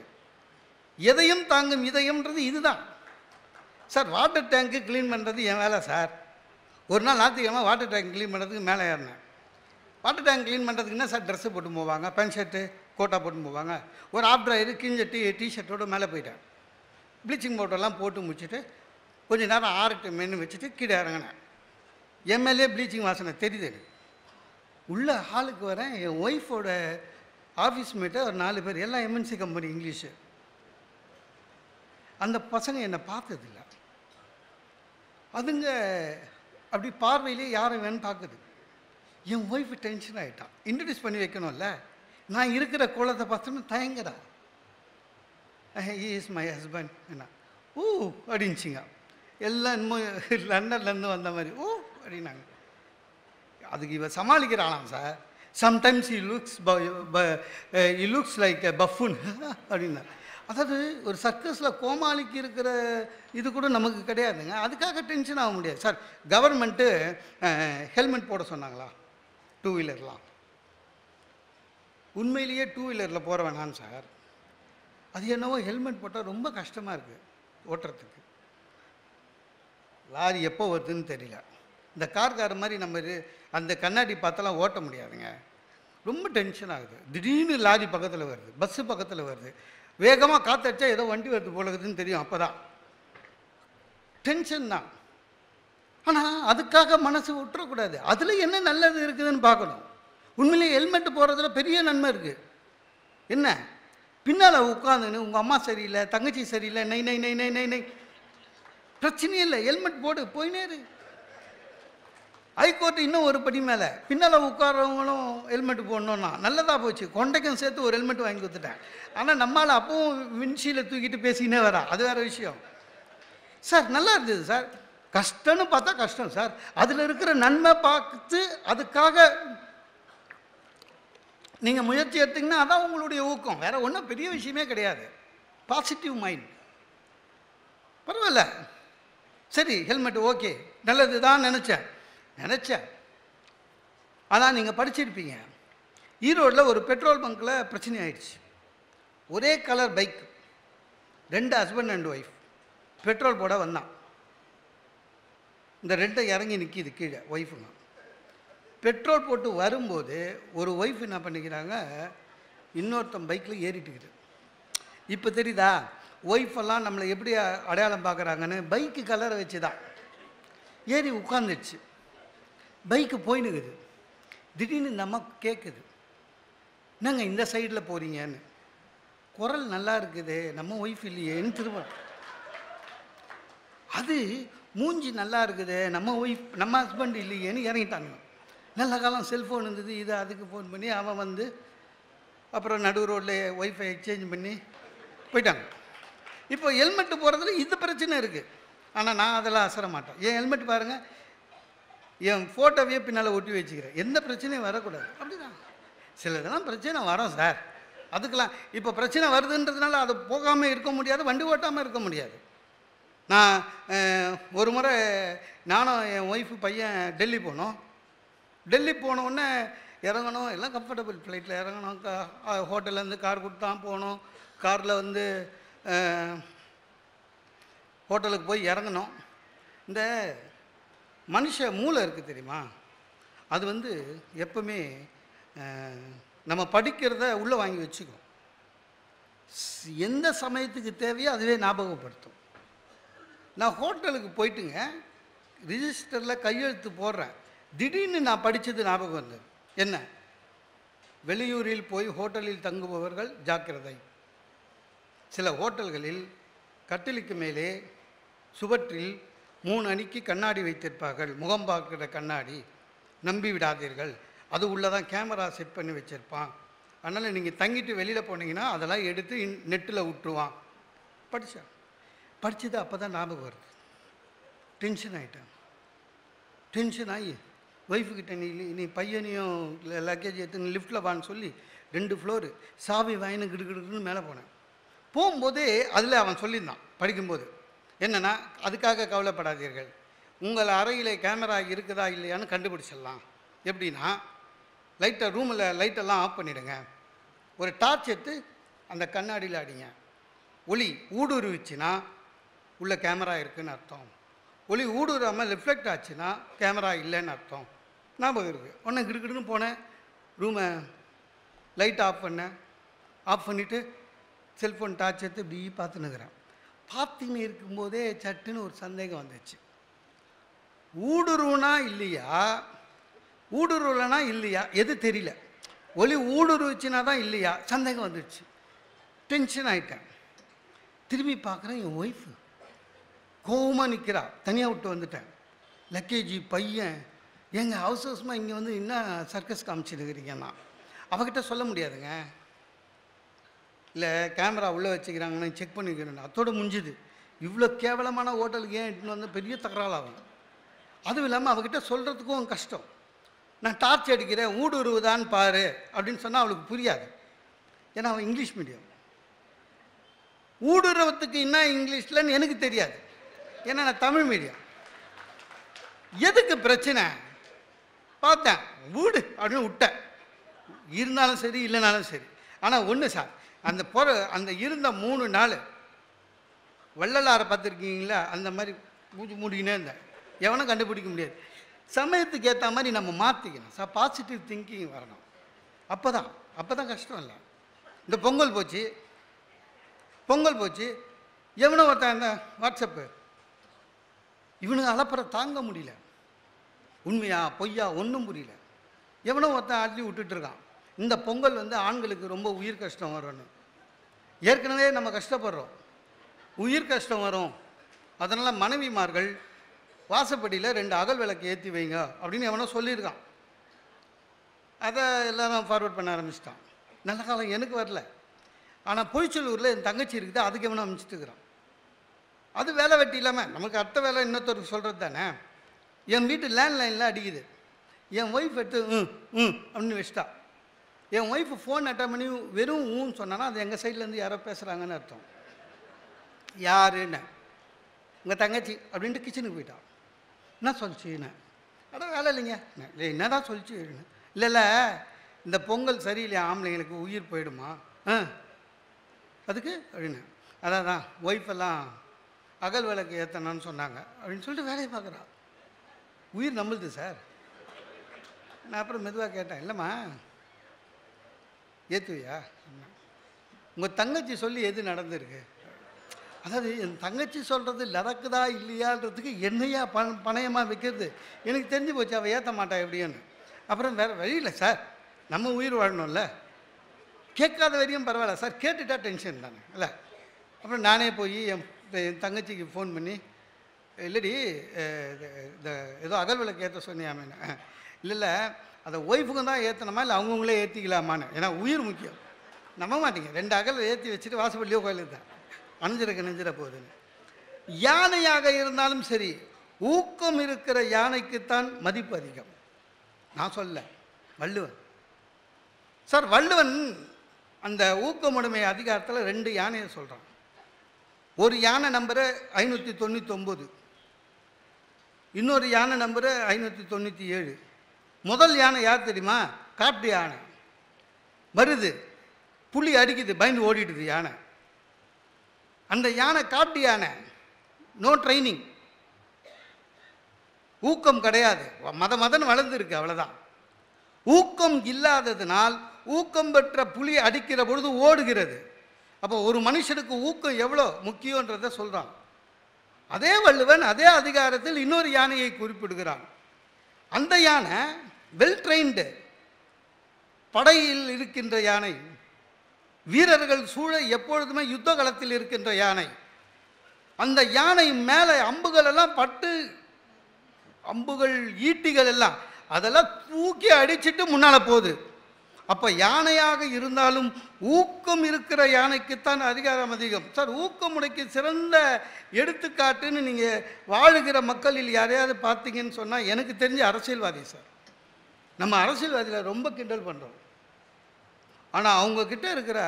எதையும் தாங்கும் இதயம்ன்றது இதுதான் சார். வாட்டர் டேங்க்கு க்ளீன் பண்ணுறது என் வேலை சார். ஒரு நாள் ஞாபகமாக வாட்டர் டேங்க் க்ளீன் பண்ணுறதுக்கு மேலே ஏறினேன். வாட்டர் டேங்க் க்ளீன் பண்ணுறதுக்குன்னா சார் ட்ரெஸ்ஸு போட்டு போவாங்க, பேண்ட் ஷர்ட்டு கோட்டா போட்டு போவாங்க. ஒரு ஆப் ட்ரையரு கிழிஞ்ச டிஷர்ட்டோடு மேலே போயிட்டேன். ப்ளீச்சிங் பவுடர்லாம் போட்டு முடிச்சுட்டு கொஞ்சம் நேரம் ஆறுட்டு மென்று வச்சுட்டு கீழே இறங்கினேன். எம்எல்ஏ ப்ளீச்சிங் வாசனை தெரியுது. உள்ளே ஹாலுக்கு வரேன், என் ஒய்ஃபோட ஆஃபீஸ் மேட்டை ஒரு 4 பேர், எல்லாம் எம்என்சி கம்பெனி இங்கிலீஷு. அந்த பசங்க என்னை பார்த்ததில்லை, அதுங்க அப்படி பார்வையிலே யாரும் வேணும் பார்க்குது. என் ஒய்ஃபு டென்ஷன் ஆகிட்டான். இன்ட்ரடியூஸ் பண்ணி வைக்கணும்ல, நான் இருக்கிற கோலத்தை பார்த்துன்னு தயங்குறா. இஸ் மை ஹஸ்பண்ட் என்ன ஊ அப்படின்னுச்சிங்க. எல்லாம் இன்னும் லண்டன்லேருந்து வந்த மாதிரி ஊ அப்படின்னாங்க. அதுக்கு இவ சமாளிக்கிறாளாம் sir. Sometimes he looks like a buffoon அப்படின்னா, அதாவது ஒரு சர்க்கஸில் கோமாளிக்கு இருக்கிற இது கூட நமக்கு கிடையாதுங்க. அதுக்காக டென்ஷன் ஆக முடியாது சார். கவர்மெண்ட்டு ஹெல்மெட் போட சொன்னாங்களா டூ வீலர்லாம்? உண்மையிலேயே டூ வீலரில் போகிற வேணாம் சார், அது என்னவோ ஹெல்மெட் போட்டால் ரொம்ப கஷ்டமாக இருக்குது ஓட்டுறதுக்கு. லாரி எப்போ வருதுன்னு தெரியல. இந்த கார்கார மாதிரி நம்ம அந்த கண்ணாடி பார்த்தெல்லாம் ஓட்ட முடியாதுங்க, ரொம்ப டென்ஷன் ஆகுது. திடீர்னு லாரி பக்கத்தில் வருது, பஸ்ஸு பக்கத்தில் வருது, வேகமாக காத்தடிச்சா ஏதோ வண்டி வருது போலக்குதுன்னு தெரியும். அப்போ தான் டென்ஷன் தான். ஆனால் அதுக்காக மனசு விட்டுறக்கூடாது, அதில் என்ன நல்லது இருக்குதுன்னு பார்க்கணும். உண்மையிலேயே ஹெல்மெட்டு போடுறதுல பெரிய நன்மை இருக்குது. என்ன பின்னால் உட்காந்துன்னு உங்கள் அம்மா சரியில்லை, தங்கச்சி சரியில்லை, நை நை நை நை நை நை பிரச்சனையே இல்லை, ஹெல்மெட் போடு போயினேரு. ஹைகோர்ட்டு இன்னும் ஒரு படி மேலே, பின்னால் உட்காரவங்களும் ஹெல்மெட் போடணுன்னா நல்லதாக போச்சு. கொண்டைக்கும் சேர்த்து ஒரு ஹெல்மெட் வாங்கி கொடுத்துட்டேன். ஆனால் நம்மளால் அப்பவும் விண்சீல தூக்கிட்டு பேசினே வரா, அது வேறு விஷயம் சார். நல்லா இருந்தது சார். கஷ்டம்னு பார்த்தா கஷ்டம் சார், அதில் இருக்கிற நன்மை பார்த்து அதுக்காக நீங்கள் முயற்சி எடுத்திங்கன்னா அதான் உங்களுடைய ஊக்கம், வேறு ஒன்றும் பெரிய விஷயமே கிடையாது. Positive mind. பரவாயில்ல சரி ஹெல்மெட் ஓகே நல்லது தான் நினச்சேன். ஆனால் நீங்கள் படிச்சிருப்பீங்க, ஈரோட்டில் ஒரு பெட்ரோல் பங்க்கில் பிரச்சனை ஆயிடுச்சு. ஒரே colour bike, 2 husband and wife petrol போட வந்தான். இந்த 2 இறங்கி நிற்கிது கீழே ஒய்ஃபுங்க. பெட்ரோல் போட்டு வரும்போது ஒரு ஒய்ஃப் என்ன பண்ணிக்கிறாங்க, இன்னொருத்தன் பைக்கில் ஏறிட்டுக்குது. இப்போ தெரியுதா ஒய்ஃபெல்லாம் நம்மளை எப்படி அடையாளம் பார்க்குறாங்கன்னு, பைக்கு கலரை வச்சு தான். ஏறி உட்காந்துடுச்சு, பைக்கு போயினுக்குது. திடீர்னு நம்ம கேட்குது, என்னங்க இந்த சைடில் போகிறீங்கன்னு. குரல் நல்லா இருக்குது, நம்ம ஒய்ஃப் இல்லையேன்னு திரும்ப. அது மூஞ்சி நல்லா இருக்குது, நம்ம ஒய்ஃப் நம்ம ஹஸ்பண்ட் இல்லையேன்னு இறங்கிட்டாங்க. நல்ல காலம் செல்ஃபோன் இருந்தது, இதை அதுக்கு ஃபோன் பண்ணி அவன் வந்து அப்புறம் நடு ரோட்டில் ஒய்ஃபை எக்ஸ்சேஞ்ச் பண்ணி போயிட்டாங்க. இப்போ ஹெல்மெட்டு போகிறதுல இது பிரச்சனை இருக்குது, ஆனால் நான் அதெல்லாம் அசர மாட்டேன். ஏன் ஹெல்மெட் பாருங்கள், என் ஃபோட்டோவையே பின்னால் ஒட்டி வச்சுக்கிறேன், எந்த பிரச்சனையும் வரக்கூடாது. அப்படிதான் சிலதெல்லாம் பிரச்சனை வரும் சார். அதுக்கெல்லாம் இப்போ பிரச்சனை வருதுன்றதுனால அது போகாமல் இருக்க முடியாது, வண்டி ஓட்டாமல் இருக்க முடியாது. நான் ஒரு முறை நானும் என் ஒய்ஃபு பையன் டெல்லி போனோம். டெல்லி போனோடனே இறங்கணும், எல்லாம் கம்ஃபர்டபுள் ஃப்ளைட்டில் இறங்கணும், ஹோட்டல்லேருந்து கார் கொடுத்தான் போனோம். காரில் வந்து ஹோட்டலுக்கு போய் இறங்கணும். இந்த மனுஷ மூளை இருக்குது தெரியுமா, அது வந்து எப்பவுமே நம்ம படிக்கிறத உள்ளே வாங்கி வச்சுக்கோம். எந்த சமயத்துக்கு தேவையோ அதுவே ஞாபகப்படுத்தும். நான் ஹோட்டலுக்கு போயிட்டுங்க, ரிஜிஸ்டரில் கையெழுத்து போடுறேன். திடீர்னு நான் படித்தது ஞாபகம் வந்தது. என்ன? வெளியூரில் போய் ஹோட்டலில் தங்குபவர்கள் ஜாக்கிரதை. சில ஹோட்டல்களில் கட்டிலுக்கு மேலே சுவற்றில் 3 அணிக்கு கண்ணாடி வைத்திருப்பார்கள், முகம் பார்க்குற கண்ணாடி. நம்பி விடாதீர்கள், அது உள்ளே தான் கேமரா செட் பண்ணி வச்சுருப்பான். அதனால் நீங்கள் தங்கிட்டு வெளியில் போனீங்கன்னா அதெல்லாம் எடுத்து நெட்டில் விட்டுருவான். படித்தது அப்போ தான் ஞாபகம் வருது. டென்ஷன் ஆகிட்டேன். டென்ஷன் ஆகி ஒய்ஃபுக்கிட்ட நீ பையனையும் லக்கேஜ் எடுத்து லிஃப்ட்டில் வான்னு சொல்லி 2 ஃப்ளோரு சாவி வாயின்னு கிடுக்கிடுக்குன்னு மேலே போனேன். போகும்போதே அதில் அவன் சொல்லியிருந்தான் படிக்கும்போது என்னென்னா, அதுக்காக கவலைப்படாதீர்கள், உங்கள் அறையிலே கேமரா இருக்குதா இல்லையான்னு கண்டுபிடிச்சிடலாம். எப்படின்னா, லைட்டை ரூமில் லைட்டெல்லாம் ஆஃப் பண்ணிவிடுங்க, ஒரு டார்ச் எடுத்து அந்த கண்ணாடியில் அடிங்க, ஒளி ஊடுருவிச்சுன்னா உள்ள கேமரா இருக்குதுன்னு அர்த்தம், ஒளி ஊடுருவாமல் ரிஃப்ளெக்ட் ஆச்சுன்னா கேமரா இல்லைன்னு அர்த்தம். ஞாபகம் இருக்குது. ஒன்று கிடுக்கிடுன்னு போனேன், ரூமை லைட் ஆஃப் பண்ணேன். ஆஃப் பண்ணிவிட்டு செல்ஃபோன் டார்ச் எடுத்து இப்படி பார்த்துன்னுக்கிறேன். பார்த்துன்னு இருக்கும்போதே சட்டுன்னு ஒரு சந்தேகம் வந்துச்சு, ஊடுருவுனா இல்லையா, ஊடுருவலைனா இல்லையா, எது தெரியல, ஒளி ஊடுருவிச்சுன்னா தான் இல்லையா, சந்தேகம் வந்துடுச்சு. டென்ஷன் ஆகிட்டேன். திரும்பி பார்க்குறேன், என் ஒய்ஃபு கோவமாக நிற்கிறா. தனியாக விட்டு வந்துட்டேன். லக்கேஜி பையன் எங்கள் ஹவுஸ் ஹவுஸ்மாக இங்கே வந்து என்ன சர்க்கஸ் காமிச்சிருக்கிறீங்கன்னா அவகிட்ட சொல்ல முடியாதுங்க, இல்லை கேமரா உள்ளே வச்சுக்கிறாங்கன்னு செக் பண்ணிக்கிறேன், அதோடு முடிஞ்சுது. இவ்வளோ கேவலமான ஹோட்டலுக்கு ஏன் இட்டுன்னு வந்து பெரிய தகராறாகும். அதுவும் இல்லாமல் அவகிட்ட சொல்கிறதுக்கும் கஷ்டம். நான் டார்ச் அடிக்கிறேன், ஊடுருவுதான்னு பாரு அப்படின்னு சொன்னால் அவளுக்கு புரியாது, ஏன்னா அவன் இங்கிலீஷ் மீடியம். ஊடுருவத்துக்கு என்ன இங்கிலீஷில்னு எனக்கு தெரியாது, ஏன்னா நான் தமிழ் மீடியம். எதுக்கு பிரச்சனை? பார்த்தேன் ஊடு அப்படின்னு விட்டேன். இருந்தாலும் சரி இல்லைனாலும் சரி. ஆனால் ஒன்று சார், அந்த அந்த இருந்த 3 நாள் வள்ளலாரை பார்த்துருக்கீங்களா, அந்த மாதிரி மூஞ்சி மூடிக்கினே இருந்தேன். எவனும் கண்டுபிடிக்க முடியாது. சமயத்துக்கு ஏற்ற மாதிரி நம்ம மாற்றிக்கணும் சார், பாசிட்டிவ் திங்கிங் வரணும். அப்போ தான் கஷ்டம் இல்லை. இந்த பொங்கல் போச்சு எவனோ ஒருத்தன் இந்த வாட்ஸ்அப்பு, இவனுக்கு அலப்பறை தாங்க முடியல, உண்மையா பொய்யா ஒன்றும் புரியல. எவனோ ஒருத்தன் அள்ளி விட்டுட்டுருக்கான், இந்த பொங்கல் வந்து ஆண்களுக்கு ரொம்ப உயிர் கஷ்டம் வரும்னு. ஏற்கனவே நம்ம கஷ்டப்படுறோம், உயிர் கஷ்டம் வரும், அதனால் மனைவிமார்கள் வாசப்படியில் 2 அகல் விளக்கு ஏற்றி வைங்க அப்படின்னு எவனோ சொல்லியிருக்கான். அதை எல்லோரும் ஃபார்வர்ட் பண்ண ஆரம்பிச்சிட்டான். நல்ல காலம் எனக்கு வரல. ஆனால் பொய்ச்சலூரில் என் தங்கச்சி இருக்குது, அதுக்கு எவனோ அனுப்பிச்சிட்டுக்கிறான். அது வேலை வெட்டி இல்லாமல் நமக்கு அடுத்த வேலை இன்னொருத்தருக்கு சொல்கிறது தானே. என் வீட்டு லேண்ட்லைனில் அடிக்குது, என் ஒய்ஃப் எடுத்து ம் அப்படின்னு வச்சுட்டா. என் ஒய்ஃபு ஃபோன் அட்டன் பண்ணி வெறும் ஊன்னு சொன்னான்னா அது எங்கள் சைட்லேருந்து யாரோ பேசுகிறாங்கன்னு அர்த்தம். யாருன்னு, உங்கள் தங்கச்சி அப்படின்ட்டு கிச்சனுக்கு போயிட்டான். என்ன சொல்லிச்சுன்னு, அதான் வேலை இல்லைங்க, இல்லை என்ன தான் சொல்லிச்சு, இல்லை இந்த பொங்கல் சரியில்லையா, ஆம்பளைங்களுக்கு உயிர் போயிடுமா, அதுக்கு அப்படின்னு, அதான் ஒய்ஃபெல்லாம் அகல் விளக்கு ஏற்றணும்னு சொன்னாங்க அப்படின்னு சொல்லிட்டு வேலையை பார்க்குறா. உயிர் நம்மளுது சார். நான் அப்புறம் மெதுவாக கேட்டேன், இல்லைம்மா ஏற்றுவையா, உங்கள் தங்கச்சி சொல்லி எது நடந்திருக்கு, அதாவது என் தங்கச்சி சொல்கிறது நடக்குதா இல்லையான்றதுக்கு என்னையா பணயமாக வைக்கிறது. எனக்கு தெரிஞ்சு போச்சு அவள் ஏற்ற மாட்டா எப்படின்னு. அப்புறம் வேறு வழியில்லை சார், நம்ம உயிர் வாழணும்ல, கேட்காத வரையும் பரவாயில்ல சார், கேட்டுட்டா டென்ஷன் தானே இல்லை. அப்புறம் நானே போய் என் தங்கச்சிக்கு ஃபோன் பண்ணி, இல்லடி இந்த ஏதோ அகல் விளக்கு ஏற்ற சொன்னியாமேன்னு, இல்லை அதை ஒய்ஃபுக்கும் தான் ஏற்றணுமா இல்லை அவங்கவுங்களே ஏற்றிக்கலாமான்னு, ஏன்னா உயிர் முக்கியம். நம்ப மாட்டீங்க, 2 அகல் ஏற்றி வச்சுட்டு வாசப்பள்ளியோ கோயிலுக்கு தான் அணிஞ்சிட போகுதுன்னு. யானையாக இருந்தாலும் சரி, ஊக்கம் இருக்கிற யானைக்குத்தான் மதிப்பு அதிகம். நான் சொல்ல வள்ளுவன் சார், வள்ளுவன் அந்த ஊக்கமுடைமை அதிகாரத்தில் ரெண்டு யானையை சொல்கிறான். ஒரு யானை நம்பரு 599, இன்னொரு யானை நம்பரு 597. முதல் யானை யார் தெரியுமா? காட்டு யானை. வருது, புலி அடிக்குது, பயந்து ஓடிடுது யானை. அந்த யானை காட்டு யானை, நோ ட்ரைனிங், ஊக்கம் கிடையாது, மதன்னு வளர்ந்துருக்கு, அவ்வளோதான். ஊக்கம் இல்லாததினால் ஊக்கம் பெற்ற புலி அடிக்கிற பொழுது ஓடுகிறது. அப்போ ஒரு மனுஷனுக்கு ஊக்கம் எவ்வளோ முக்கியன்றதை சொல்கிறான். அதே வள்ளுவன் அதே அதிகாரத்தில் இன்னொரு யானையை குறிப்பிடுகிறான். அந்த யானை வெல் ட்ரெயின்டு, படையில் இருக்கின்ற யானை, வீரர்கள் சூழ எப்பொழுதுமே யுத்த களத்தில் இருக்கின்ற யானை. அந்த யானை மேலே அம்புகள் எல்லாம் பட்டு, அம்புகள் ஈட்டிகள் எல்லாம் அதெல்லாம் தூக்கி அடிச்சுட்டு முன்னால் போகுது. அப்போ யானையாக இருந்தாலும் ஊக்கம் இருக்கிற யானைக்குத்தான் அதிகாரம் அதிகம். சார், ஊக்கமுடைக்கு சிறந்த எடுத்துக்காட்டுன்னு நீங்கள் வாழுகிற மக்களில் யாரையாவது பார்த்தீங்கன்னு சொன்னால் எனக்கு தெரிஞ்ச அரசியல்வாதி சார். நம்ம அரசியல்வாதியில் ரொம்ப கிண்டல் பண்ணுறோம். ஆனால் அவங்கக்கிட்ட இருக்கிற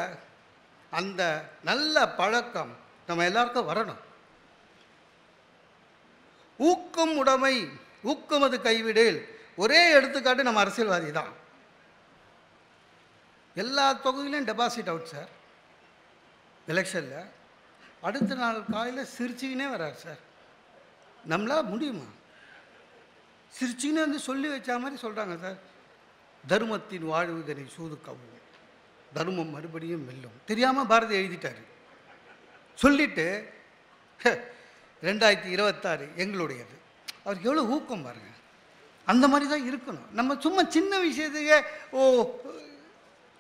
அந்த நல்ல பழக்கம் நம்ம எல்லாருக்கும் வரணும். ஊக்கம் உடைமை, ஊக்கம் அது கைவிடேல், ஒரே எடுத்துக்காட்டு நம்ம அரசியல்வாதி தான். எல்லா தொகுதியிலையும் டெபாசிட் அவுட் சார் எலெக்ஷனில். அடுத்த நாள் காலையில் சிரிச்சிக்கினே வர்றார் சார். நம்மளால் முடியுமா? சிரிச்சிக்கினே வந்து சொல்லி வச்ச மாதிரி சொல்கிறாங்க சார். தர்மத்தின் வாழ்வுதனை சூது கவ்வும், தர்மம் மறுபடியும் வெல்லும். தெரியாமல் பாரதி எழுதிட்டார். சொல்லிட்டு 2026 எங்களுடையது. அவருக்கு எவ்வளோ ஊக்கம் பாருங்க. அந்த மாதிரி தான் இருக்கணும். நம்ம சும்மா சின்ன விஷயத்துக்கே ஓ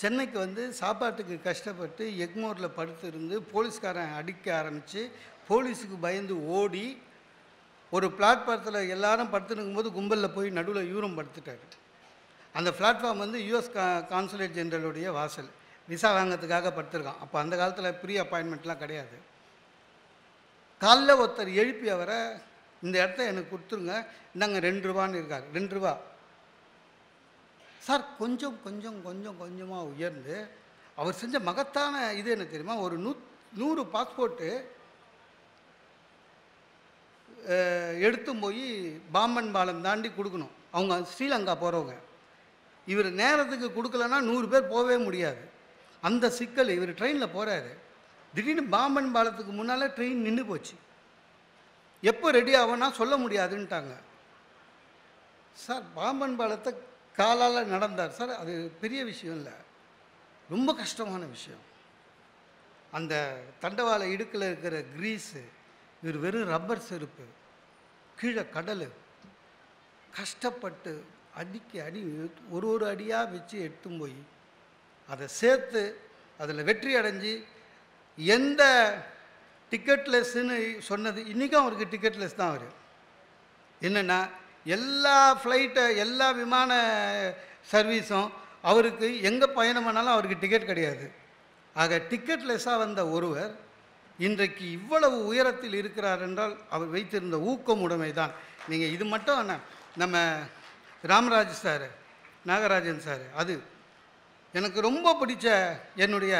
சென்னைக்கு வந்து சாப்பாட்டுக்கு கஷ்டப்பட்டு எக்மோரில் படுத்து இருந்து போலீஸ்காரன் அடிக்க ஆரம்பித்து போலீஸுக்கு பயந்து ஓடி ஒரு பிளாட்ஃபாரத்தில் எல்லாரும் படுத்துருக்கும் போது கும்பலில் போய் நடுவில் யூரம் படுத்துட்டார். அந்த பிளாட்ஃபார்ம் வந்து யூஎஸ் கான்சுலேட் ஜெனரலுடைய வாசல், விசா வாங்கிறதுக்காக படுத்துருக்கான். அப்போ அந்த காலத்தில் ப்ரீ அப்பாயின்மெண்ட்லாம் கிடையாது. காலைல ஒருத்தர் எழுப்பி அவரை, இந்த இடத்த எனக்கு கொடுத்துருங்க, இந்தாங்க ₹2ன்னு இருக்கார். ₹2 சார். கொஞ்சம் கொஞ்சம் கொஞ்சம் கொஞ்சமாக உயர்ந்து அவர் செஞ்ச மகத்தான இது என்ன தெரியுமா? ஒரு 100 பாஸ்போர்ட்டு எடுத்தும் போய் பாம்பன் பாலம் தாண்டி கொடுக்கணும். அவங்க ஸ்ரீலங்கா போகிறவங்க. இவர் நேரத்துக்கு கொடுக்கலன்னா 100 பேர் போகவே முடியாது. அந்த சிக்கல். இவர் ட்ரெயினில் போகிறாரு. திடீர்னு பாம்பன் பாலத்துக்கு முன்னால் ட்ரெயின் நின்று போச்சு. எப்போ ரெடி ஆகும்னா சொல்ல முடியாதுன்ட்டாங்க சார். பாம்பன் பாலத்தை காலால் நடந்தார் சார். அது பெரிய விஷயம் இல்லை, ரொம்ப கஷ்டமான விஷயம். அந்த தண்டவாள இடுக்கில் இருக்கிற கிரீஸு, இவர் வெறும் ரப்பர் செருப்பு, கீழே கடல், கஷ்டப்பட்டு அடி ஒரு அடியாக வச்சு எடுத்தும் போய் அதை சேர்த்து அதில் வெற்றி அடைஞ்சி எந்த டிக்கெட்லெஸ்ன்னு சொன்னது இன்றைக்கும் அவருக்கு டிக்கெட்லெஸ் தான். அவர் என்னென்னா எல்லா ஃப்ளைட்டை, எல்லா விமான சர்வீஸும் அவருக்கு, எங்கே பயணம் பண்ணாலும் அவருக்கு டிக்கெட் கிடையாது. ஆக டிக்கெட்லெஸ்ஸாக வந்த ஒருவர் இன்றைக்கு இவ்வளவு உயரத்தில் இருக்கிறார் என்றால் அவர் வைத்திருந்த ஊக்கமுடைமை தான். நீங்கள் இது மட்டும் என்ன, நம்ம ராமராஜ் சார், நாகராஜன் சார், அது எனக்கு ரொம்ப பிடிச்ச என்னுடைய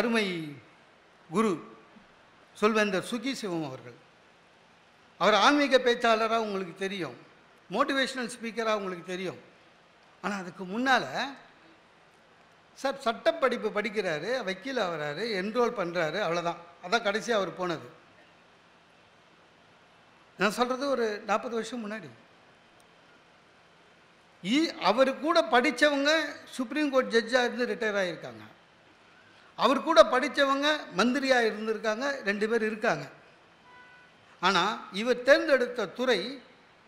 அருமை குரு சொல்வேந்தர் சுகிசிவம் அவர்கள். அவர் ஆன்மீக பேச்சாளராக உங்களுக்கு தெரியும், மோட்டிவேஷ்னல் ஸ்பீக்கராக உங்களுக்கு தெரியும். ஆனால் அதுக்கு முன்னால் சார் சட்டப்படிப்பு படிக்கிறாரு, வக்கீல் ஆகிறாரு, என்ரோல் பண்ணுறாரு, அவ்வளோதான். அதான் கடைசியாக அவர் போனது. நான் சொல்கிறது ஒரு 40 வருஷம் முன்னாடி. அவர் கூட படித்தவங்க சுப்ரீம் கோர்ட் ஜட்ஜாக இருந்து ரிட்டையர் ஆகியிருக்காங்க. அவர் கூட படித்தவங்க மந்திரியாக இருந்திருக்காங்க. 2 பேர் இருக்காங்க. ஆனால் இவர் தேர்ந்தெடுத்த துறை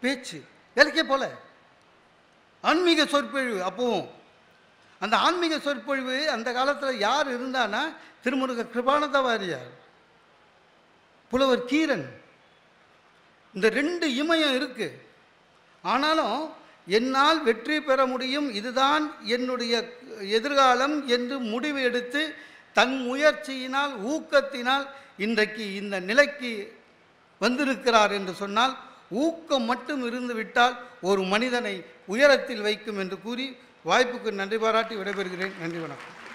பேச்சு. வேலைக்கே போல ஆன்மீக சொற்பொழிவு. அப்போவும் அந்த ஆன்மீக சொற்பொழிவு அந்த காலத்தில் யார் இருந்தானா திருமூர்க்க கிருபாநாதவாரியார், புலவர் கீரன், இந்த ரெண்டு இமயம் இருக்குது. ஆனாலும் என்னால் வெற்றி பெற முடியும், இதுதான் என்னுடைய எதிர்காலம் என்று முடிவு எடுத்து தன் முயற்சியினால் ஊக்கத்தினால் இன்றைக்கு இந்த நிலைக்கு வந்திருக்கிறார் என்று சொன்னால், ஊக்கம் மட்டும் இருந்துவிட்டால் ஒரு மனிதனை உயரத்தில் வைக்கும் என்று கூறி வாய்ப்புக்கு நன்றி பாராட்டி விடைபெறுகிறேன். நன்றி, வணக்கம்.